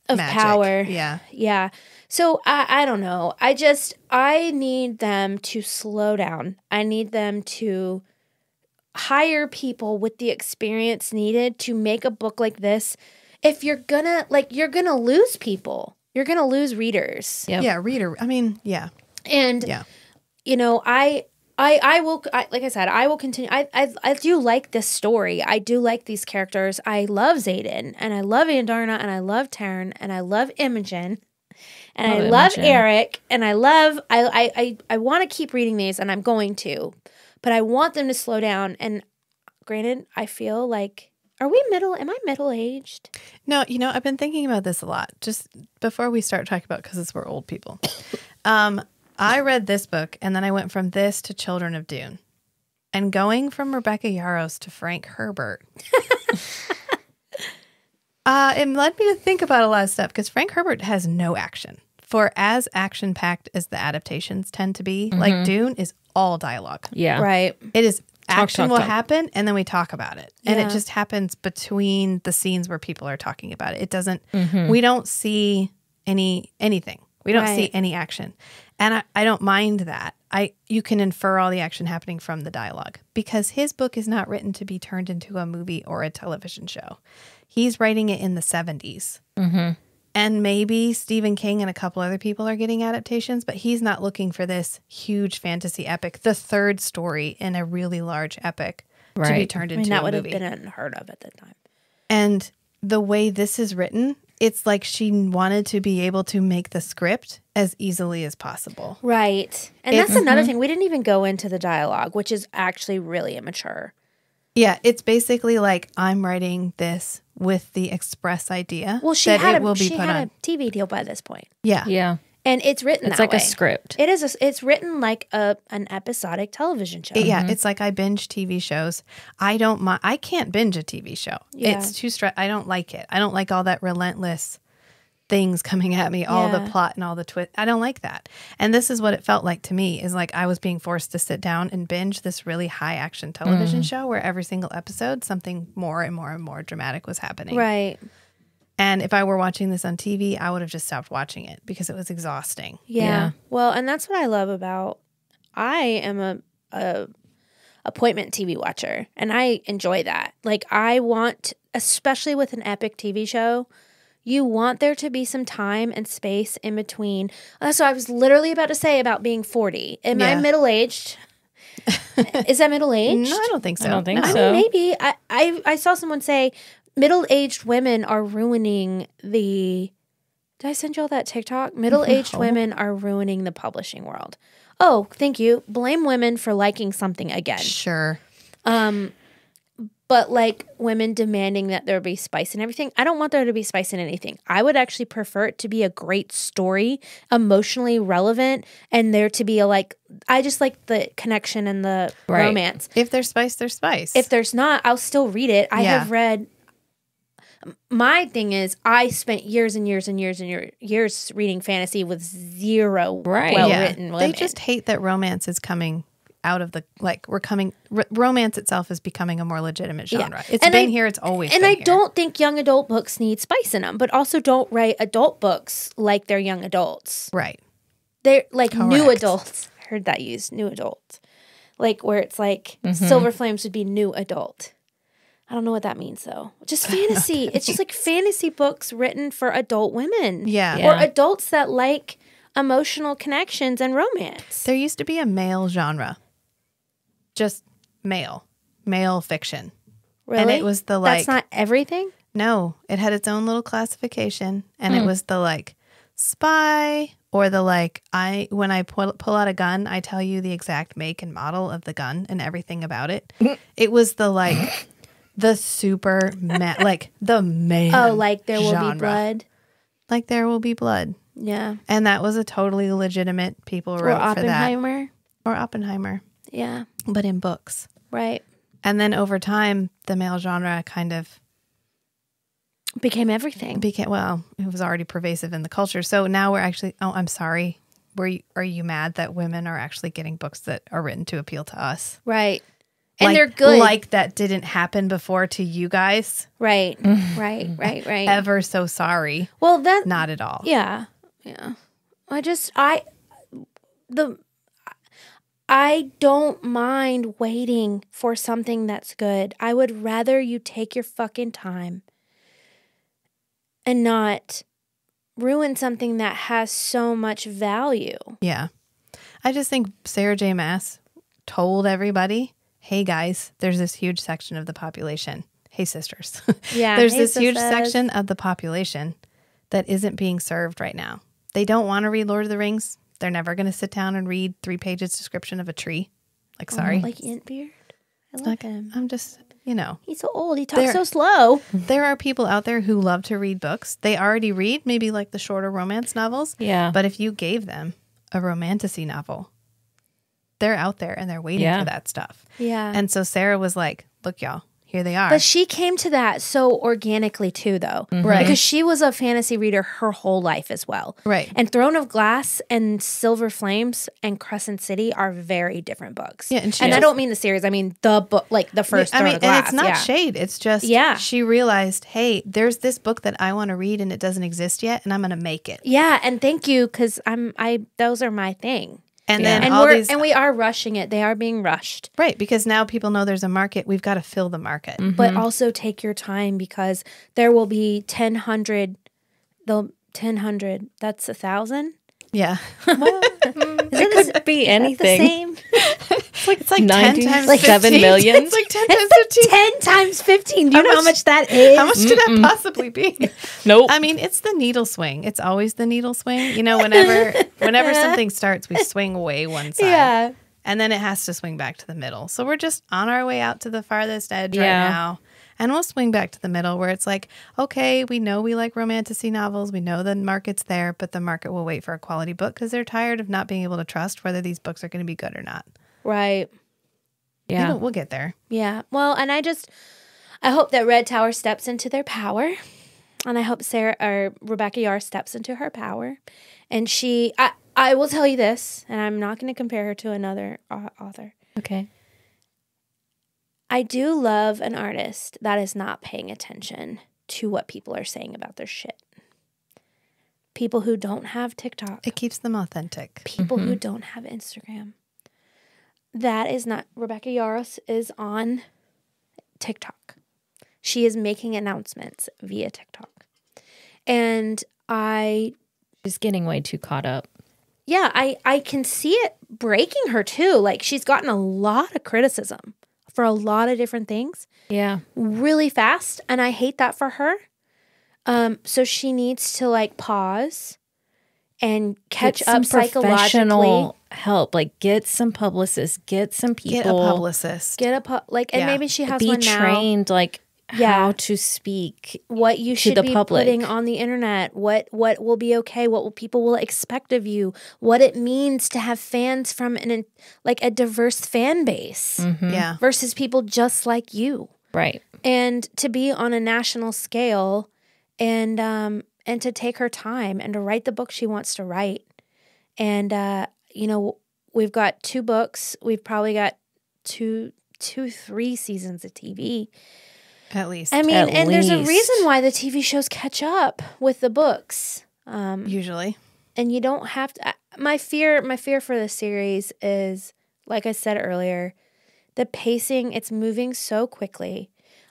of magic. power. Yeah. Yeah. So I, I don't know. I just, I need them to slow down. I need them to. Hire people with the experience needed to make a book like this. If you're gonna, like, you're gonna lose people. You're gonna lose readers. Yep. Yeah, reader. I mean, yeah. And, yeah. you know, I, I, I will, I, like I said, I will continue. I, I, I do like this story. I do like these characters. I love Xaden, and I love Andarna, and I love Tairn, and I love Imogen, and oh, I Imogen. love Aaric, and I love, I, I, I, I want to keep reading these, and I'm going to. But I want them to slow down. And granted, I feel like, are we middle? Am I middle-aged? No, you know, I've been thinking about this a lot. Just before we start talking about, because we're old people. um, I read this book, and then I went from this to Children of Dune. And going from Rebecca Yarros to Frank Herbert, uh, it led me to think about a lot of stuff. Because Frank Herbert has no action. For as action-packed as the adaptations tend to be, mm-hmm. like Dune is all dialogue. Yeah. Right. It is talk, action talk, will talk. happen and then we talk about it. Yeah. And it just happens between the scenes where people are talking about it. It doesn't mm-hmm. we don't see any anything. We don't right. see any action. And I, I don't mind that. I you can infer all the action happening from the dialogue because his book is not written to be turned into a movie or a television show. He's writing it in the seventies. Mm-hmm. And maybe Stephen King and a couple other people are getting adaptations, but he's not looking for this huge fantasy epic, the third story in a really large epic right. to be turned into I mean, that a would movie. Have been unheard of at the time. And the way this is written, it's like she wanted to be able to make the script as easily as possible. Right. And it's, that's another mm-hmm. thing. We didn't even go into the dialogue, which is actually really immature. Yeah, it's basically like I'm writing this with the express idea. Well, she that had a, it will be she put had on. a T V deal by this point. Yeah, yeah, and it's written. It's that like way. a script. It is. A, it's written like a an episodic television show. Yeah, mm-hmm. it's like I binge T V shows. I don't. My, I can't binge a T V show. Yeah. It's too stress. I don't like it. I don't like all that relentless things coming at me. All yeah. the plot and all the twist. I don't like that. And this is what it felt like to me is like I was being forced to sit down and binge this really high action television mm. show where every single episode something more and more and more dramatic was happening. Right. And if I were watching this on T V, I would have just stopped watching it because it was exhausting. Yeah. yeah. Well, and that's what I love about I am a, a appointment T V watcher and I enjoy that. Like I want, especially with an epic T V show, you want there to be some time and space in between. Uh, so I was literally about to say about being forty. Am yeah. I middle-aged? Is that middle-aged? No, I don't think so. I don't think no. so. I mean, maybe. I, I, I saw someone say middle-aged women are ruining the – did I send you all that TikTok? Middle-aged no. women are ruining the publishing world. Oh, thank you. Blame women for liking something again. Sure. Um. But, like, women demanding that there be spice in everything. I don't want there to be spice in anything. I would actually prefer it to be a great story, emotionally relevant, and there to be a, like, I just like the connection and the right. romance. If there's spice, there's spice. If there's not, I'll still read it. I yeah. have read, my thing is, I spent years and years and years and year, years reading fantasy with zero right. well-written yeah. women. They just hate that romance is coming out of the, like, we're coming, r romance itself is becoming a more legitimate genre. Yeah. It's and been I, here, it's always and been And I here. don't think young adult books need spice in them, but also don't write adult books like they're young adults. Right. They're, like, Correct. new adults. I heard that used, new adult. Like, where it's like, mm-hmm. Silver Flames would be new adult. I don't know what that means, though. Just fantasy. It's means. just, like, fantasy books written for adult women. Yeah. yeah. Or adults that like emotional connections and romance. There used to be a male genre. Just male, male fiction. Really? And it was the like. That's not everything? No, it had its own little classification, and mm. it was the like spy or the like I when I pull, pull out a gun, I tell you the exact make and model of the gun and everything about it. It was the like the super ma like the man. Oh, like there will genre. be blood. Like there will be blood. Yeah. And that was a totally legitimate people wrote or for that. Or Oppenheimer. Or Oppenheimer. Yeah. But in books. Right. And then over time, the male genre kind of became everything. Became well, it was already pervasive in the culture. So now we're actually. Oh, I'm sorry. Were you, are you mad that women are actually getting books that are written to appeal to us? Right. And like, they're good. Like that didn't happen before to you guys. Right. Right. Right. Right. Ever so sorry. Well, that not at all. Yeah. Yeah. I just I the. I don't mind waiting for something that's good. I would rather you take your fucking time and not ruin something that has so much value. Yeah. I just think Sarah J. Maas told everybody, hey, guys, there's this huge section of the population. Hey, sisters. Yeah. There's hey, this sisters. huge section of the population that isn't being served right now. They don't want to read Lord of the Rings. They're never going to sit down and read three pages description of a tree. Like, sorry. Oh, like Yentbeard. I love like, him. I'm just, you know. He's so old. He talks there, so slow. There are people out there who love to read books. They already read maybe like the shorter romance novels. Yeah. But if you gave them a romantasy novel, they're out there and they're waiting yeah. for that stuff. Yeah. And so Sarah was like, look, y'all. Here they are. But she came to that so organically too, though. Mm-hmm. Right. Because she was a fantasy reader her whole life as well. Right. And Throne of Glass and Silver Flames and Crescent City are very different books. Yeah, and she and I don't mean the series. I mean the book, like the first yeah, Throne I mean, of Glass. And it's not yeah. shade. It's just yeah. she realized, hey, there's this book that I want to read and it doesn't exist yet, and I'm going to make it. Yeah, and thank you, because I'm I those are my thing. And yeah. then and, all we're, these, and we are rushing it. They are being rushed. Right. Because now people know there's a market. We've got to fill the market. Mm-hmm. But also take your time, because there will be ten hundred. The ten hundred. That's a thousand. Yeah. Well, is it could this, be anything. The same? It's like, it's like ninety, ten times seven million. It's like ten times fifteen. ten times fifteen. Do you how know much, how much that is? How much could mm-mm. that possibly be? Nope. I mean, it's the needle swing. It's always the needle swing. You know, whenever whenever something starts, we swing way one side. Yeah. And then it has to swing back to the middle. So we're just on our way out to the farthest edge yeah. right now. And we'll swing back to the middle where it's like, okay, we know we like romantasy novels. We know the market's there, but the market will wait for a quality book because they're tired of not being able to trust whether these books are going to be good or not. Right. Yeah. You know, we'll get there. Yeah. Well, and I just, I hope that Red Tower steps into their power. And I hope Sarah or Rebecca Yarros steps into her power. And she, I, I will tell you this, and I'm not going to compare her to another uh, author. Okay. I do love an artist that is not paying attention to what people are saying about their shit. People who don't have TikTok. It keeps them authentic. People mm-hmm. who don't have Instagram. That is not... Rebecca Yarros is on TikTok. She is making announcements via TikTok. And I... She's getting way too caught up. Yeah, I, I can see it breaking her too. Like, she's gotten a lot of criticism for a lot of different things. Yeah. Really fast. And I hate that for her. Um, so she needs to like pause and catch get up some psychologically. Help. Like get some publicists, get some people. Get a publicist. Get a pu like and yeah. maybe she has be one now. Be trained like yeah. how to speak. What you to should the be public. Putting on the internet. What what will be okay? What will people will expect of you? What it means to have fans from an like a diverse fan base, mm-hmm. yeah, versus people just like you, right? And to be on a national scale, and um and to take her time and to write the book she wants to write, and uh, you know, we've got two books, we've probably got two two three seasons of T V. At least. I mean, At and least. There's a reason why the T V shows catch up with the books. Um, Usually. And you don't have to. Uh, my fear my fear for this series is, like I said earlier, the pacing, it's moving so quickly.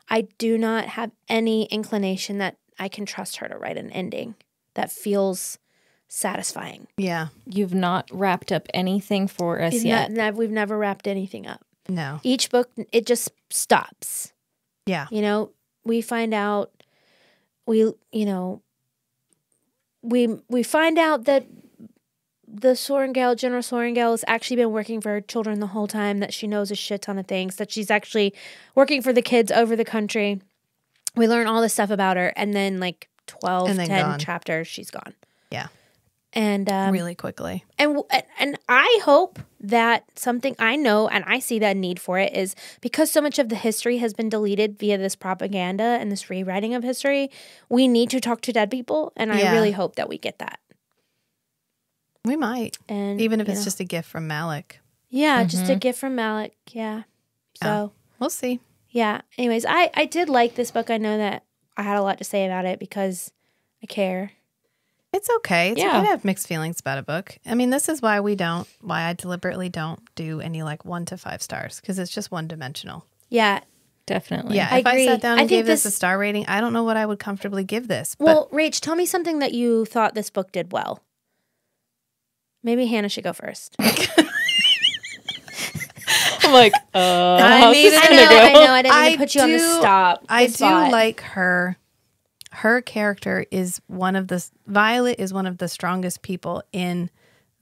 I do not have any inclination that I can trust her to write an ending that feels satisfying. Yeah. You've not wrapped up anything for us We've yet. Not, we've never wrapped anything up. No. Each book, it just stops. Yeah. You know, we find out we, you know, we we find out that the Sorengale, General Sorengale, has actually been working for her children the whole time, that she knows a shit ton of things, that she's actually working for the kids over the country. We learn all this stuff about her, and then like twelve, ten chapters, she's gone. Yeah. And um, really quickly. And and I hope that something I know, and I see that need for it, is because so much of the history has been deleted via this propaganda and this rewriting of history, we need to talk to dead people, and yeah. I really hope that we get that. We might. And even if it's know. just a gift from Malik. Yeah, mm-hmm. just a gift from Malik. Yeah. So. Yeah. We'll see. Yeah. Anyways, I, I did like this book. I know that I had a lot to say about it because I care. It's okay. It's yeah. okay to have mixed feelings about a book. I mean, this is why we don't, why I deliberately don't do any like one to five stars, because it's just one dimensional. Yeah. Definitely. Yeah. I if agree. I sat down and I gave this, this a star rating, I don't know what I would comfortably give this. But well, Rach, tell me something that you thought this book did well. Maybe Hannah should go first. I'm like, uh, I, I, mean, I know, go. I know, I didn't mean to put you do, on the stop. The I spot. do like her. Her character is one of the, Violet is one of the strongest people in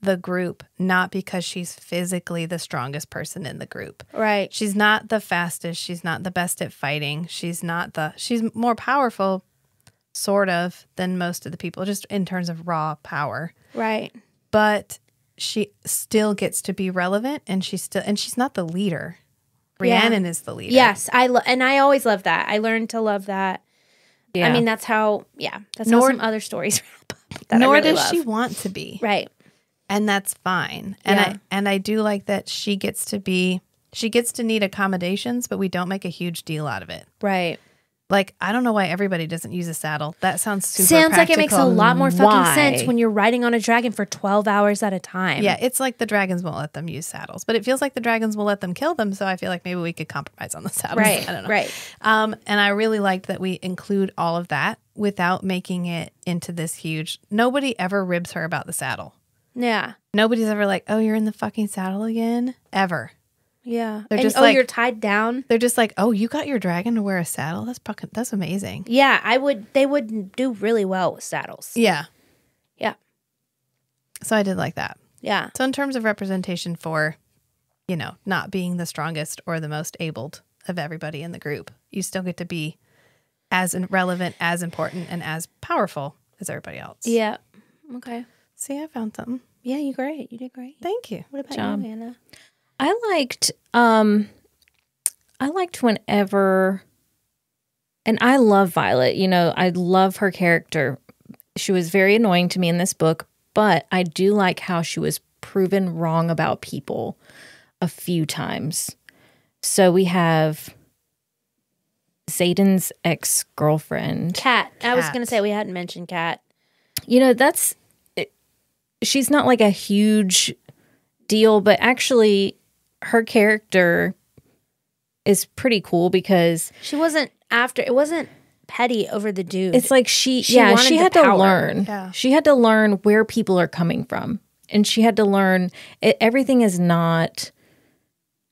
the group, not because she's physically the strongest person in the group. Right. She's not the fastest. She's not the best at fighting. She's not the, she's more powerful, sort of, than most of the people, just in terms of raw power. Right. But she still gets to be relevant, and she's still and she's not the leader. Rhiannon yeah. is the leader. Yes, I lo and I always love that. I learned to love that. Yeah. I mean, that's how yeah, that's nor, how some other stories wrap up. That nor I really does love. she want to be. Right. And that's fine. And yeah. I and I do like that she gets to be she gets to need accommodations, but we don't make a huge deal out of it. Right. Like, I don't know why everybody doesn't use a saddle. That sounds super Sounds practical. like it makes a lot more fucking why? sense when you're riding on a dragon for twelve hours at a time. Yeah, it's like the dragons won't let them use saddles. But it feels like the dragons will let them kill them, so I feel like maybe we could compromise on the saddles. Right, I don't know. Right. Um, and I really liked that we include all of that without making it into this huge... Nobody ever ribs her about the saddle. Yeah. Nobody's ever like, oh, you're in the fucking saddle again? Ever. Yeah. They're and, just oh, like, you're tied down. They're just like, oh, you got your dragon to wear a saddle? That's fucking, that's amazing. Yeah, I would, they would do really well with saddles. Yeah. Yeah. So I did like that. Yeah. So in terms of representation for, you know, not being the strongest or the most abled of everybody in the group, you still get to be as relevant, as important, and as powerful as everybody else. Yeah. Okay. See, I found something. Yeah, you're great. You did great. Thank you. What about John. you, Hannah? I liked, um, I liked whenever, and I love Violet, you know, I love her character. She was very annoying to me in this book, but I do like how she was proven wrong about people a few times. So we have Xaden's ex-girlfriend. Kat. I was going to say we hadn't mentioned Kat. You know, that's, it, she's not like a huge deal, but actually... her character is pretty cool because she wasn't after it wasn't petty over the dude. It's like she, she yeah, she had to learn. Yeah. She had to learn where people are coming from, and she had to learn it, everything is not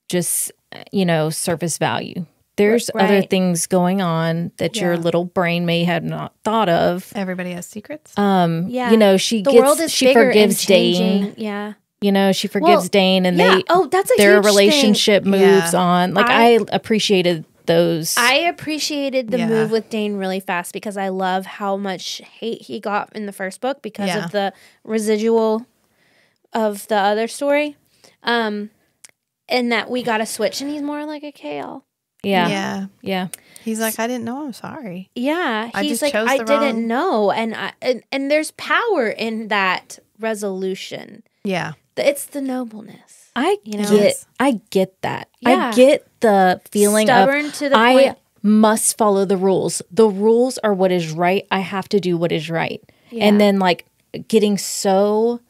just, you know, surface value. There's right. other things going on that yeah. your little brain may have not thought of. Everybody has secrets. Um, yeah, you know, she the gets, world is she forgives Dane. Yeah. You know, she forgives well, Dane, and yeah. they oh, that's a their relationship thing. moves yeah. on. Like I, I appreciated those. I appreciated the yeah. move with Dane really fast because I love how much hate he got in the first book because yeah. of the residual of the other story, um, and that we got a switch, and he's more like a Kale. Yeah, yeah, yeah. He's like, I didn't know. I'm sorry. Yeah, I he's just like, chose I the didn't wrong... know, and I and, and there's power in that resolution. Yeah. It's the nobleness. I you know? get I get that. Yeah. I get the feeling Stubborn of to the I point. must follow the rules. The rules are what is right. I have to do what is right. Yeah. And then like getting so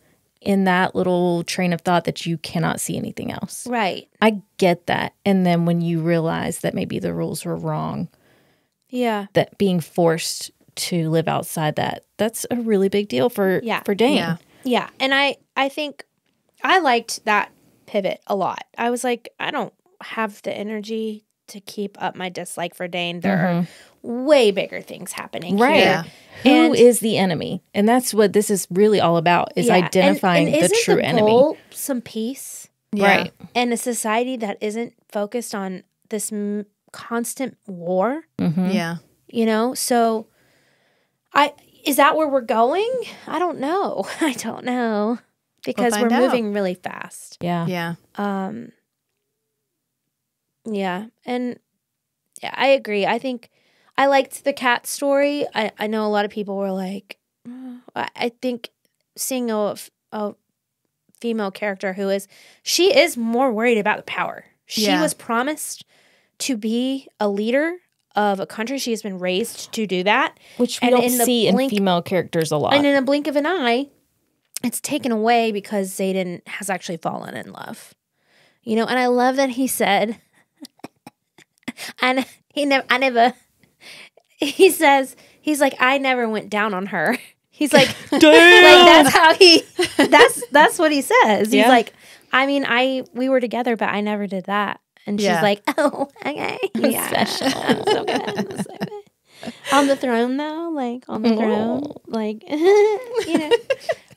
in that little train of thought that you cannot see anything else. Right. I get that. And then when you realize that maybe the rules were wrong. Yeah. That being forced to live outside that. That's a really big deal for yeah. for Dane. Yeah. yeah. And I I think I liked that pivot a lot. I was like, I don't have the energy to keep up my dislike for Dane. There mm-hmm. are way bigger things happening right. here. Yeah. Who is the enemy? And that's what this is really all about, is yeah. identifying and, and the true the enemy. Goal, some peace. Yeah. Right. And a society that isn't focused on this m constant war. Mm-hmm. Yeah. You know, so I is that where we're going? I don't know. I don't know. Because we'll we're out. moving really fast. Yeah. Yeah. Um Yeah, and yeah, I agree. I think I liked the cat story. I, I know a lot of people were like, oh. I think seeing a, a female character who is, she is more worried about the power. She yeah. was promised to be a leader of a country. She has been raised to do that. Which we and don't in see blink, in female characters a lot. And in a blink of an eye, it's taken away because Xaden has actually fallen in love. You know, and I love that he said... And he never, I never, he says, he's like, I never went down on her. He's like, like that's how he, that's, that's what he says. He's yeah. like, I mean, I, we were together, but I never did that. And yeah. she's like, oh, okay. Yeah. Special. So good. So good. On the throne though, like on the throne, oh. like, you know,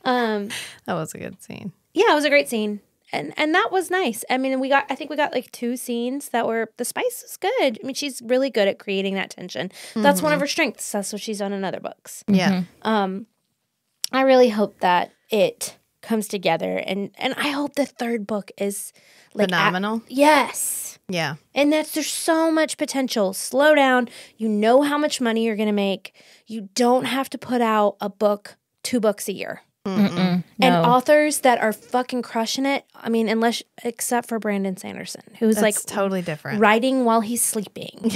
um, that was a good scene. Yeah. It was a great scene. And and that was nice. I mean, we got I think we got like two scenes that were the spice is good. I mean, she's really good at creating that tension. That's mm-hmm. one of her strengths. That's what she's done in other books. Yeah. Mm-hmm. Um, I really hope that it comes together, and and I hope the third book is like phenomenal. At, yes. Yeah. And that's there's so much potential. Slow down. You know how much money you're gonna make. You don't have to put out a book, two books a year. Mm-mm. And no. authors that are fucking crushing it. I mean, unless except for Brandon Sanderson, who's like totally different, writing while he's sleeping.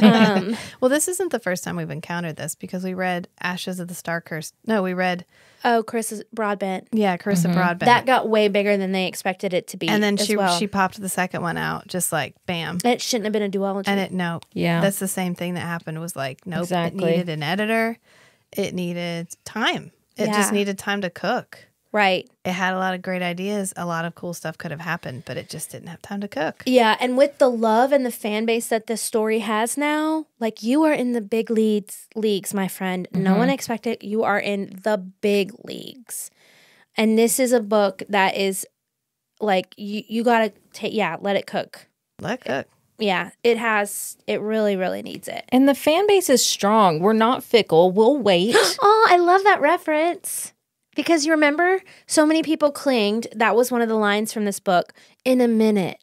um, well, this isn't the first time we've encountered this because we read Ashes of the Star Cursed. No, we read oh, Carissa Broadbent. Yeah, Carissa mm-hmm. Broadbent. That got way bigger than they expected it to be. And then she well. she popped the second one out, just like bam. It shouldn't have been a duology. And it no, yeah, that's the same thing that happened. Was like nope, exactly. It needed an editor. It needed time. It yeah. just needed time to cook. Right. It had a lot of great ideas. A lot of cool stuff could have happened, but it just didn't have time to cook. Yeah. And with the love and the fan base that this story has now, like you are in the big leagues, leagues, my friend. Mm-hmm. No one expected. You are in the big leagues. And this is a book that is like, you, you got to take, yeah, let it cook. Let it cook. Yeah, it has. It really, really needs it. And the fan base is strong. We're not fickle. We'll wait. Oh, I love that reference. Because you remember, so many people clinged. That was one of the lines from this book, in a minute.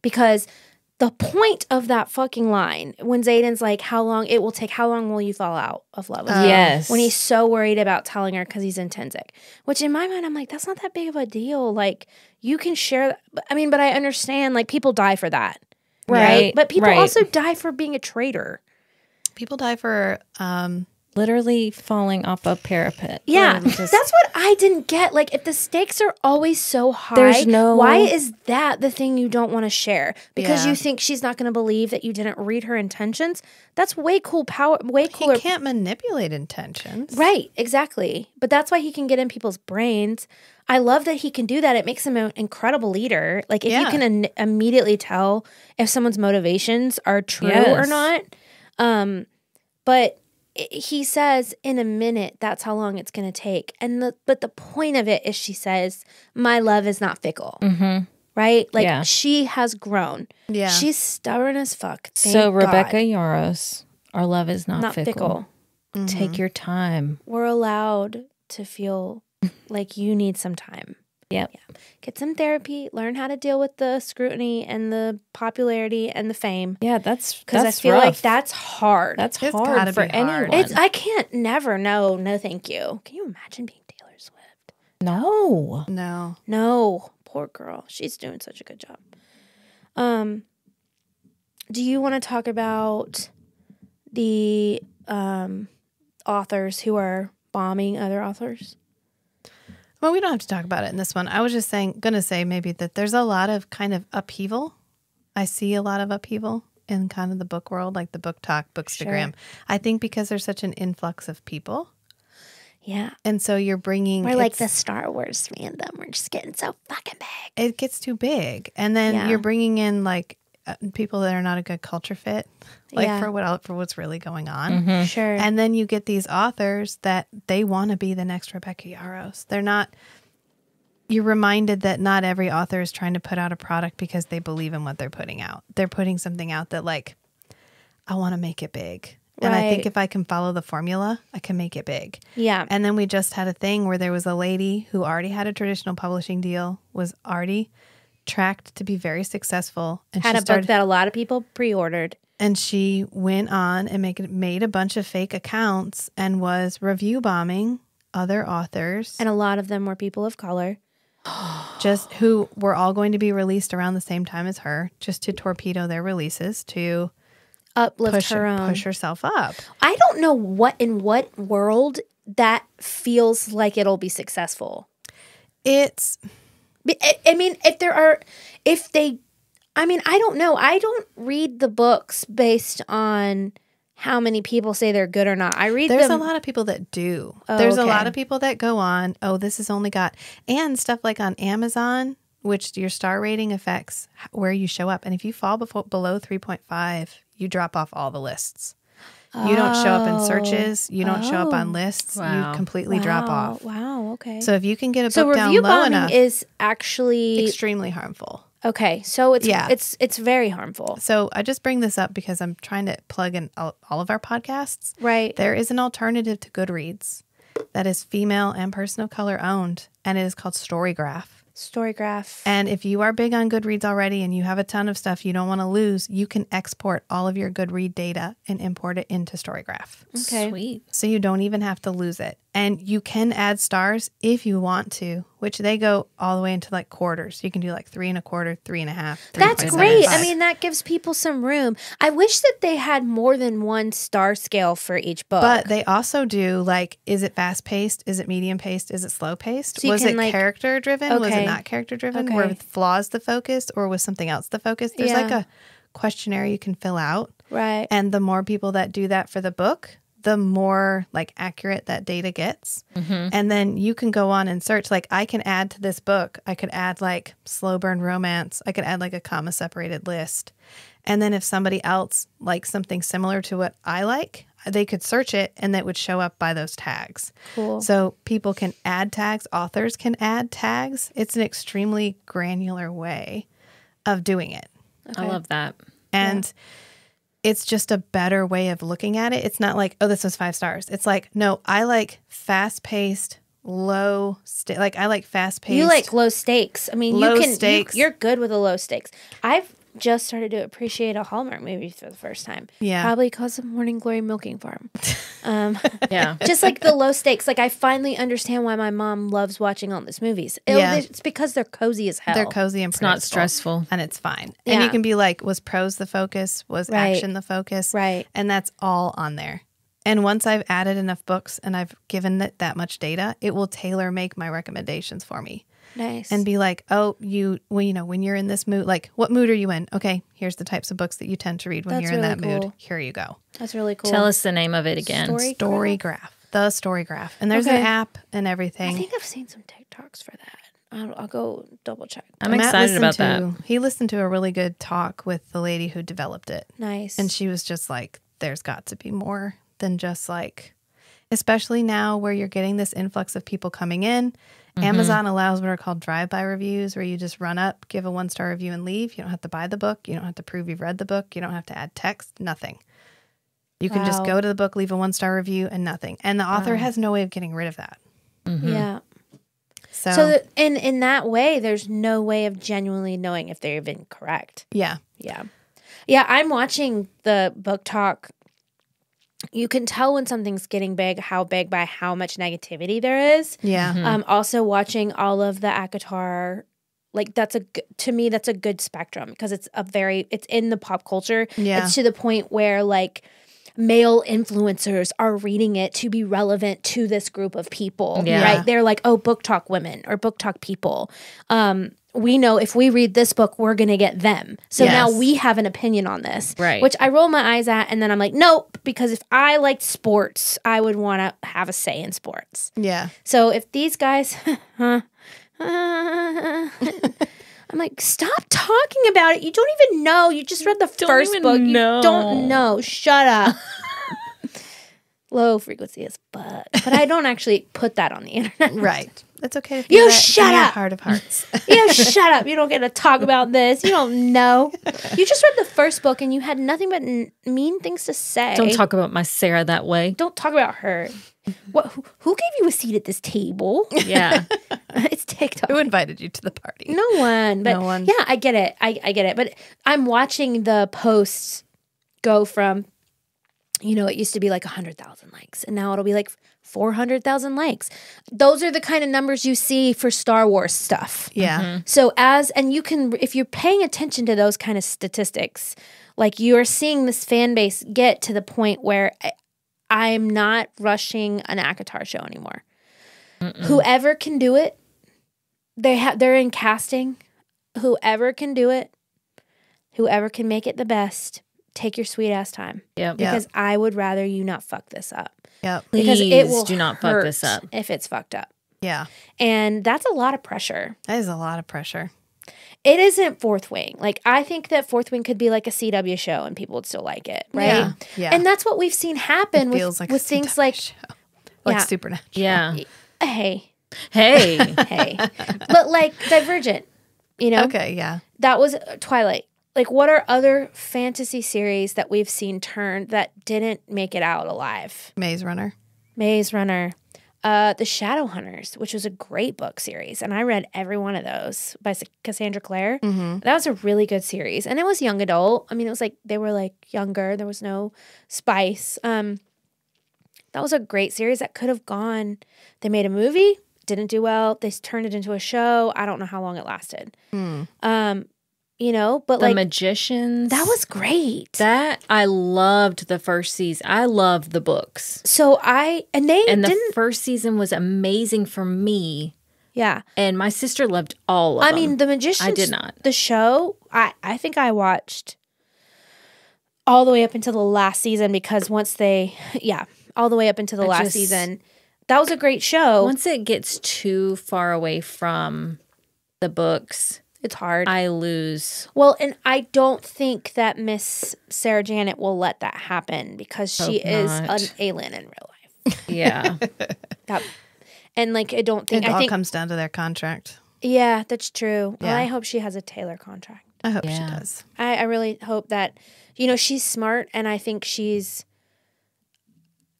Because the point of that fucking line, when Xaden's like, how long, it will take, how long will you fall out of love with uh, yes. When he's so worried about telling her because he's in Tenzik. Which in my mind, I'm like, that's not that big of a deal. Like, you can share. That. I mean, but I understand, like, people die for that. Right. Yeah, but people right. also die for being a traitor. People die for um, literally falling off a parapet. Yeah. Just... That's what I didn't get. Like, if the stakes are always so high, there's no... why is that the thing you don't want to share? Because yeah. you think she's not going to believe that you didn't read her intentions? That's way cool power. Way cooler. He can't manipulate intentions. Right. Exactly. But that's why he can get in people's brains. I love that he can do that. It makes him an incredible leader. Like, if yeah. you can immediately tell if someone's motivations are true yes. or not. Um, but it, he says, in a minute, that's how long it's going to take. And the, But the point of it is she says, my love is not fickle. Mm-hmm. Right? Like, yeah. she has grown. Yeah. She's stubborn as fuck. Thank so, Rebecca God. Yarros, our love is not, not fickle. fickle. Mm-hmm. Take your time. We're allowed to feel... like, you need some time. Yep. Yeah. Get some therapy. Learn how to deal with the scrutiny and the popularity and the fame. Yeah, that's because I feel rough. Like that's hard. That's it's hard for hard. anyone. It's, I can't never. No, no, thank you. Can you imagine being Taylor Swift? No. No. No. Poor girl. She's doing such a good job. Um, do you want to talk about the um, authors who are bombing other authors? Well, we don't have to talk about it in this one. I was just saying, gonna say maybe that there's a lot of kind of upheaval. I see a lot of upheaval in kind of the book world, like the book talk, bookstagram. Sure. I think because there's such an influx of people. Yeah. And so you're bringing... We're like the Star Wars fandom. We're just getting so fucking big. It gets too big. And then yeah. you're bringing in like people that are not a good culture fit, like yeah. for what for what's really going on. Mm-hmm. Sure. And then you get these authors that they want to be the next Rebecca Yarros. They're not. You're reminded that not every author is trying to put out a product because they believe in what they're putting out. They're putting something out that, like, I want to make it big. And right. I think if I can follow the formula, I can make it big. Yeah. And then we just had a thing where there was a lady who already had a traditional publishing deal, was already tracked to be very successful. And had she a started, book that a lot of people pre-ordered. And she went on and make, made a bunch of fake accounts and was review bombing other authors. And a lot of them were people of color. Just who were all going to be released around the same time as her, just to torpedo their releases, to... uplift push, her own. Push herself up. I don't know what in what world that feels like it'll be successful. It's... I, I mean, if there are... If they... I mean, I don't know. I don't read the books based on how many people say they're good or not. I read There's them, a lot of people that do. Oh, There's okay. a lot of people that go on, oh, this has only got... And stuff like on Amazon, which your star rating affects where you show up. And if you fall before, below three point five... you drop off all the lists. Oh. You don't show up in searches. You don't oh. show up on lists. Wow. You completely wow. drop off. Wow. Okay. So if you can get a so book down low enough, is actually extremely harmful. Okay. So it's yeah. it's it's very harmful. So I just bring this up because I'm trying to plug in all, all of our podcasts. Right. There is an alternative to Goodreads that is female and person of color owned, and it is called StoryGraph. StoryGraph. And if you are big on Goodreads already and you have a ton of stuff you don't want to lose, you can export all of your Goodread data and import it into StoryGraph. Okay. Sweet. So you don't even have to lose it. And you can add stars if you want to, which they go all the way into like quarters. You can do like three and a quarter, three and a half. That's great. I mean, that gives people some room. I wish that they had more than one star scale for each book. But they also do like, is it fast paced? Is it medium paced? Is it slow paced? So was it like, character driven? Okay. Was it not character driven? Okay. Were flaws the focus or was something else the focus? There's yeah. like a questionnaire you can fill out. Right. And the more people that do that for the book, the more like accurate that data gets. Mm-hmm. And then you can go on and search. Like I can add to this book. I could add like slow burn romance. I could add like a comma separated list. And then if somebody else likes something similar to what I like, they could search it and that would show up by those tags. Cool. So people can add tags. Authors can add tags. It's an extremely granular way of doing it. Okay. I love that. And yeah. It's just a better way of looking at it. It's not like, oh, this was five stars. It's like, no, I like fast-paced, low sta like I like fast-paced. You like low stakes. I mean, low you can stakes. You, you're good with a low stakes. I've just started to appreciate a Hallmark movie for the first time. Yeah, probably because of Morning Glory Milking Farm. Um, yeah, just like the low stakes. Like I finally understand why my mom loves watching all these movies. It, yeah. it's because they're cozy as hell. They're cozy and it's not stressful, and it's fine. Yeah. And you can be like, was prose the focus? Was right. action the focus? Right, and that's all on there. And once I've added enough books and I've given it that much data, it will tailor make my recommendations for me. Nice. And be like, oh, you, well, you know, when you're in this mood, like, what mood are you in? Okay, here's the types of books that you tend to read when That's you're really in that cool. mood. Here you go. That's really cool. Tell us the name of it again. StoryGraph. StoryGraph. The StoryGraph. And there's okay. an app and everything. I think I've seen some TikToks for that. I'll, I'll go double check. I'm Matt excited about to, that. He listened to a really good talk with the lady who developed it. Nice. And she was just like, there's got to be more than just like, especially now where you're getting this influx of people coming in. Mm-hmm. Amazon allows what are called drive-by reviews where you just run up, give a one-star review and leave. You don't have to buy the book. You don't have to prove you've read the book. You don't have to add text, nothing. You wow. can just go to the book, leave a one-star review and nothing. And the author wow. has no way of getting rid of that. Mm-hmm. Yeah. So, so in, in that way, there's no way of genuinely knowing if they're even correct. Yeah. Yeah. Yeah, I'm watching the book talk. You can tell when something's getting big, how big by how much negativity there is. Yeah. Mm-hmm. Um. Also watching all of the ACOTAR, like that's a, to me, that's a good spectrum because it's a very, it's in the pop culture. Yeah. It's to the point where like male influencers are reading it to be relevant to this group of people, yeah. right? They're like, oh, book talk women or book talk people. Um. We know if we read this book, we're going to get them. So yes. now we have an opinion on this, right. which I roll my eyes at. And then I'm like, nope, because if I liked sports, I would want to have a say in sports. Yeah. So if these guys, uh, uh, I'm like, stop talking about it. You don't even know. You just read the don't first book. Know. You don't know. Shut up. Low frequency as fuck. But I don't actually put that on the internet. Right. It's okay to feel you that shut in up. Your heart of hearts. You shut up. You don't get to talk about this. You don't know. You just read the first book and you had nothing but n mean things to say. Don't talk about my Sarah that way. Don't talk about her. What? Who, who gave you a seat at this table? Yeah. It's TikTok. Who invited you to the party? No one. But no one. Yeah, I get it. I, I get it. But I'm watching the posts go from, you know, it used to be like one hundred thousand likes, and now it'll be like four hundred thousand likes. Those are the kind of numbers you see for Star Wars stuff. Yeah. Mm-hmm. So as, and you can, if you're paying attention to those kind of statistics, like you're seeing this fan base get to the point where I, I'm not rushing an ACOTAR show anymore. Mm-mm. Whoever can do it, they have, they're in casting. Whoever can do it, whoever can make it the best, take your sweet ass time. Yeah. Because yep. I would rather you not fuck this up. Yeah. Because it will do not hurt fuck this up if it's fucked up. Yeah. And that's a lot of pressure. That is a lot of pressure. It isn't Fourth Wing. Like, I think that Fourth Wing could be like a C W show and people would still like it, right? Yeah. Yeah. And that's what we've seen happen it with, like with things like show. Like yeah. Supernatural. Yeah. Hey. Hey. Hey. But like Divergent, you know? Okay, yeah. That was Twilight. Like, what are other fantasy series that we've seen turned that didn't make it out alive? Maze Runner. Maze Runner. Uh, the Shadowhunters, which was a great book series. And I read every one of those by Cassandra Clare. Mm-hmm. That was a really good series. And it was young adult. I mean, it was like they were like younger. There was no spice. Um, that was a great series that could have gone. They made a movie. Didn't do well. They turned it into a show. I don't know how long it lasted. Mm. Um You know, but the like The Magicians. That was great. That I loved the first season. I loved the books. So I and they and didn't, the first season was amazing for me. Yeah. And my sister loved all of I them. I mean, The Magicians. I did not. The show, I, I think I watched all the way up until the last season because once they yeah, all the way up until the I last just, season. That was a great show. Once it gets too far away from the books. It's hard. I lose. Well, and I don't think that Miss Sarah Janet will let that happen because she Hope is not. An alien in real life. Yeah. That, and like, I don't think. It I all think, comes down to their contract. Yeah, that's true. Yeah. Well, I hope she has a Taylor contract. I hope yeah. she does. I, I really hope that, you know, she's smart and I think she's,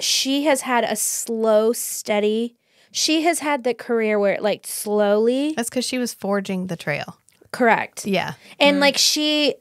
she has had a slow, steady, she has had the career where it like slowly. That's because she was forging the trail. Correct. Yeah. And mm. like she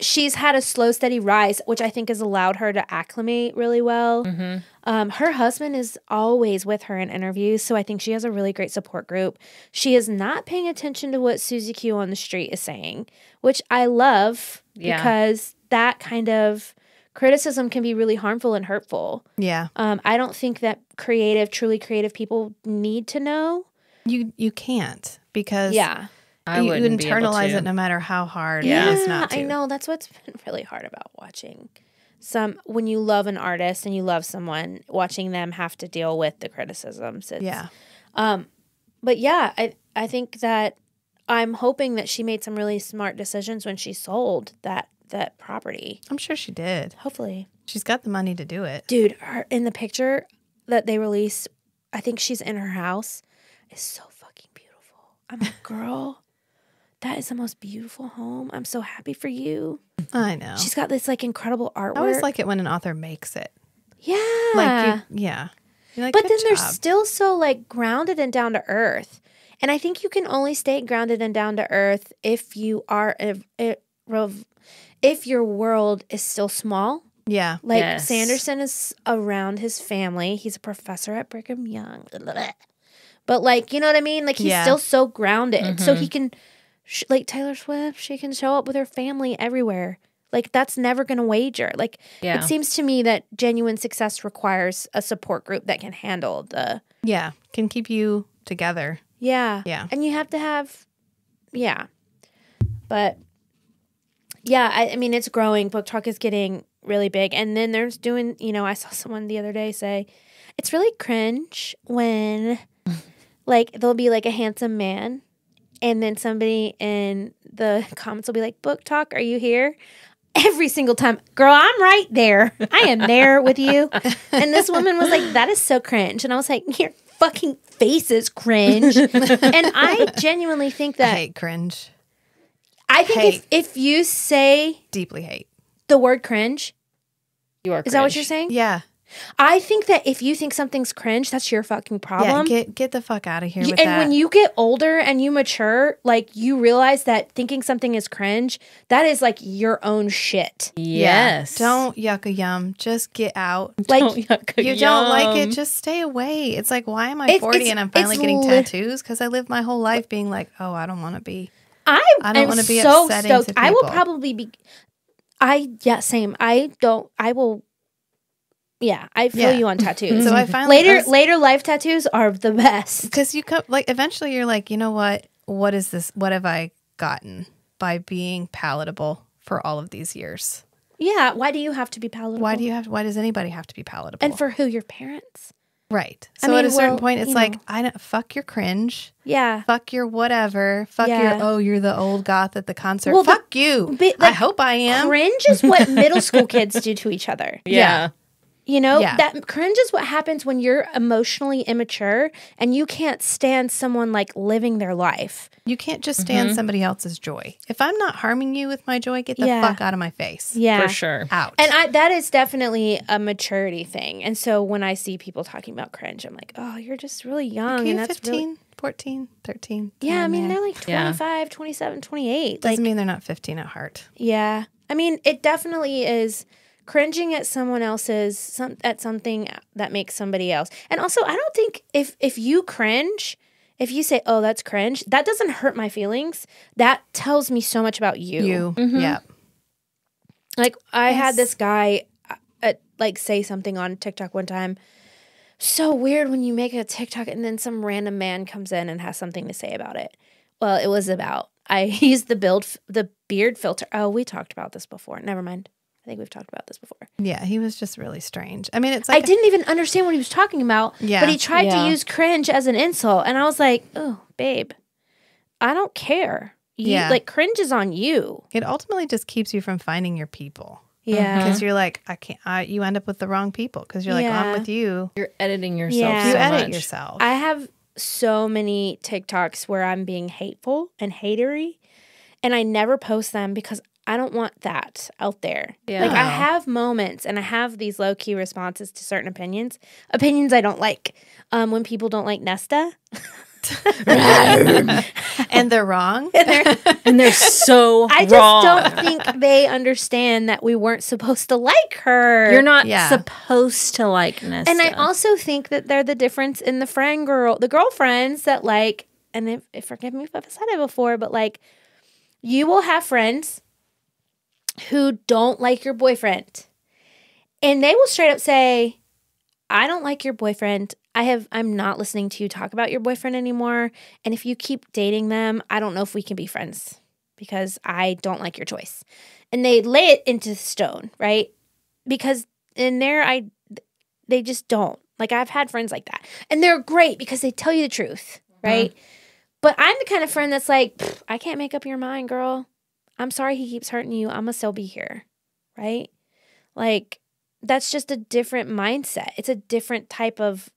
she's had a slow, steady rise, which I think has allowed her to acclimate really well. Mm-hmm. Um, her husband is always with her in interviews, so I think she has a really great support group. She is not paying attention to what Susie Q on the street is saying, which I love yeah. because that kind of criticism can be really harmful and hurtful. Yeah. Um, I don't think that creative, truly creative people need to know. You you can't because yeah. I you internalize it no matter how hard yeah. it is not to. I know. That's what's been really hard about watching. Some When you love an artist and you love someone, watching them have to deal with the criticisms. It's, yeah. Um, but yeah, I, I think that I'm hoping that she made some really smart decisions when she sold that, that property. I'm sure she did. Hopefully. She's got the money to do it. Dude, her, in the picture that they released, I think she's in her house. It's so fucking beautiful. I'm a girl. That is the most beautiful home. I'm so happy for you. I know. She's got this like incredible artwork. I always like it when an author makes it. Yeah. Like you, yeah. Like, but then job. They're still so like grounded and down to earth. And I think you can only stay grounded and down to earth if you are a, a, if your world is still small. Yeah. Like yes. Sanderson is around his family. He's a professor at Brigham Young. But like, you know what I mean? Like he's yeah. still so grounded. Mm-hmm. So he can like Taylor Swift, she can show up with her family everywhere. Like that's never going to wager. Like yeah. it seems to me that genuine success requires a support group that can handle the yeah, can keep you together. Yeah. Yeah. And you have to have yeah. But yeah, I, I mean it's growing. Book Talk is getting really big. And then there's doing, you know, I saw someone the other day say it's really cringe when like there'll be like a handsome man And then somebody in the comments will be like, Book Talk, are you here? Every single time, girl, I'm right there. I am there with you. And this woman was like, that is so cringe. And I was like, your fucking face is cringe. And I genuinely think that. I hate cringe. I think hate. If, if you say. Deeply hate. The word cringe. You are cringe. Is that what you're saying? Yeah. I think that if you think something's cringe, that's your fucking problem. Yeah, get get the fuck out of here with and that. And when you get older and you mature, like, you realize that thinking something is cringe, that is, like, your own shit. Yes. Yeah. Don't yucka yum. Just get out. Like, don't yucka you yum. Don't like it, just stay away. It's like, why am I it's, forty it's, and I'm finally getting tattoos? Because I lived my whole life being like, oh, I don't want to be. I, I don't want to be so upsetting stoked. To people. I will probably be. I, yeah, same. I don't, I will. Yeah, I feel yeah. you on tattoos. So I finally later was, later life tattoos are the best because you come like eventually you're like, you know what? What is this? What have I gotten by being palatable for all of these years? Yeah. Why do you have to be palatable? Why do you have? To, why does anybody have to be palatable? And for who? Your parents. Right. So I mean, at a certain well, point, it's like know. I don't fuck your cringe. Yeah. Fuck your whatever. Fuck yeah. your oh, you're the old goth at the concert. Well, fuck the, you. But, like, I hope I am. Cringe is what middle school kids do to each other. Yeah. yeah. You know, yeah. that cringe is what happens when you're emotionally immature and you can't stand someone like living their life. You can't just stand mm-hmm. somebody else's joy. If I'm not harming you with my joy, get the yeah. fuck out of my face. Yeah. For sure. Out. And I, that is definitely a maturity thing. And so when I see people talking about cringe, I'm like, oh, you're just really young. Like, and that's fifteen, really... fourteen, thirteen. Yeah, I mean, man. They're like twenty-five, yeah. twenty-seven, twenty-eight. Doesn't like, mean they're not fifteen at heart. Yeah. I mean, it definitely is... Cringing at someone else's, some, at something that makes somebody else. And also, I don't think if, if you cringe, if you say, oh, that's cringe, that doesn't hurt my feelings. That tells me so much about you. You, mm-hmm. yeah. Like, I yes. had this guy, uh, like, say something on TikTok one time. So weird when you make a TikTok and then some random man comes in and has something to say about it. Well, it was about, I used the, build, the beard filter. Oh, we talked about this before. Never mind. I think we've talked about this before. Yeah, he was just really strange. I mean, it's like... I didn't even understand what he was talking about, yeah, but he tried yeah. to use cringe as an insult. And I was like, oh, babe, I don't care. You, yeah. Like, cringe is on you. It ultimately just keeps you from finding your people. Yeah. Because mm-hmm. you're like, I can't... I, you end up with the wrong people because you're like, yeah. well, I'm with you. You're editing yourself yeah. so You edit much. yourself. I have so many TikToks where I'm being hateful and hatery, and I never post them because... I don't want that out there. Yeah. Like, I have moments and I have these low-key responses to certain opinions. Opinions I don't like. Um, when people don't like Nesta. And they're wrong. And they're, and they're so I wrong. I just don't think they understand that we weren't supposed to like her. You're not yeah. supposed to like Nesta. And I also think that they're the difference in the friend girl, the girlfriends that like, and if, if forgive me if I've said it before, but like, you will have friends who don't like your boyfriend. And they will straight up say, I don't like your boyfriend. I have, I'm not listening to you talk about your boyfriend anymore. And if you keep dating them, I don't know if we can be friends because I don't like your choice. And they lay it into stone, right? Because in there, I, they just don't. Like, I've had friends like that. And they're great because they tell you the truth, right? Mm-hmm. But I'm the kind of friend that's like, I can't make up your mind, girl. I'm sorry he keeps hurting you. I'm going to still be here, right? Like, that's just a different mindset. It's a different type of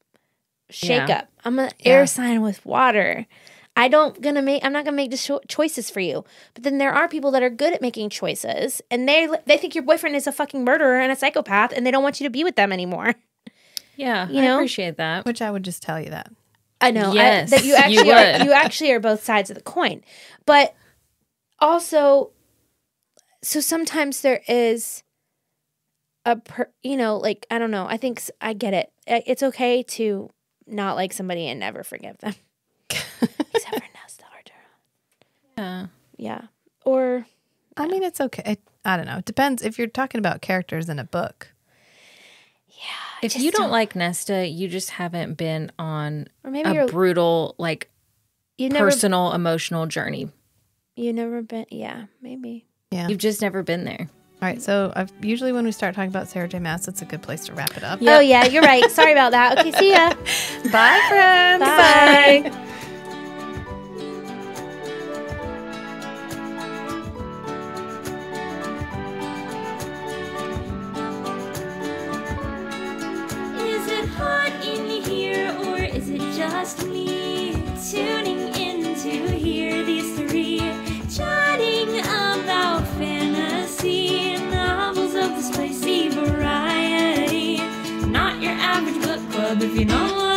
shakeup. Yeah. I'm an yeah. air sign with water. I don't gonna make. I'm not going to make the cho choices for you. But then there are people that are good at making choices, and they they think your boyfriend is a fucking murderer and a psychopath, and they don't want you to be with them anymore. Yeah, you know? I appreciate that. Which I would just tell you that. I know. Yes, I, that you actually you, are, you actually are both sides of the coin. But... Also, so sometimes there is a, per, you know, like, I don't know. I think I get it. It's okay to not like somebody and never forgive them. Except for Nesta or Duran. Yeah. Yeah. Or. I know. mean, it's okay. It, I don't know. It depends if you're talking about characters in a book. Yeah. If you don't, don't like Nesta, you just haven't been on or maybe a brutal, like, personal, never... emotional journey. You've never been, yeah, maybe. Yeah. You've just never been there. All right, so I've, usually when we start talking about Sarah J. Maas, it's a good place to wrap it up. Yep. Oh, yeah, you're right. Sorry about that. Okay, see ya. Bye, friends. Bye. Bye. Is it just me tuning in to hear these three chatting about fantasy novels of the spicy variety? Not your average book club if you know.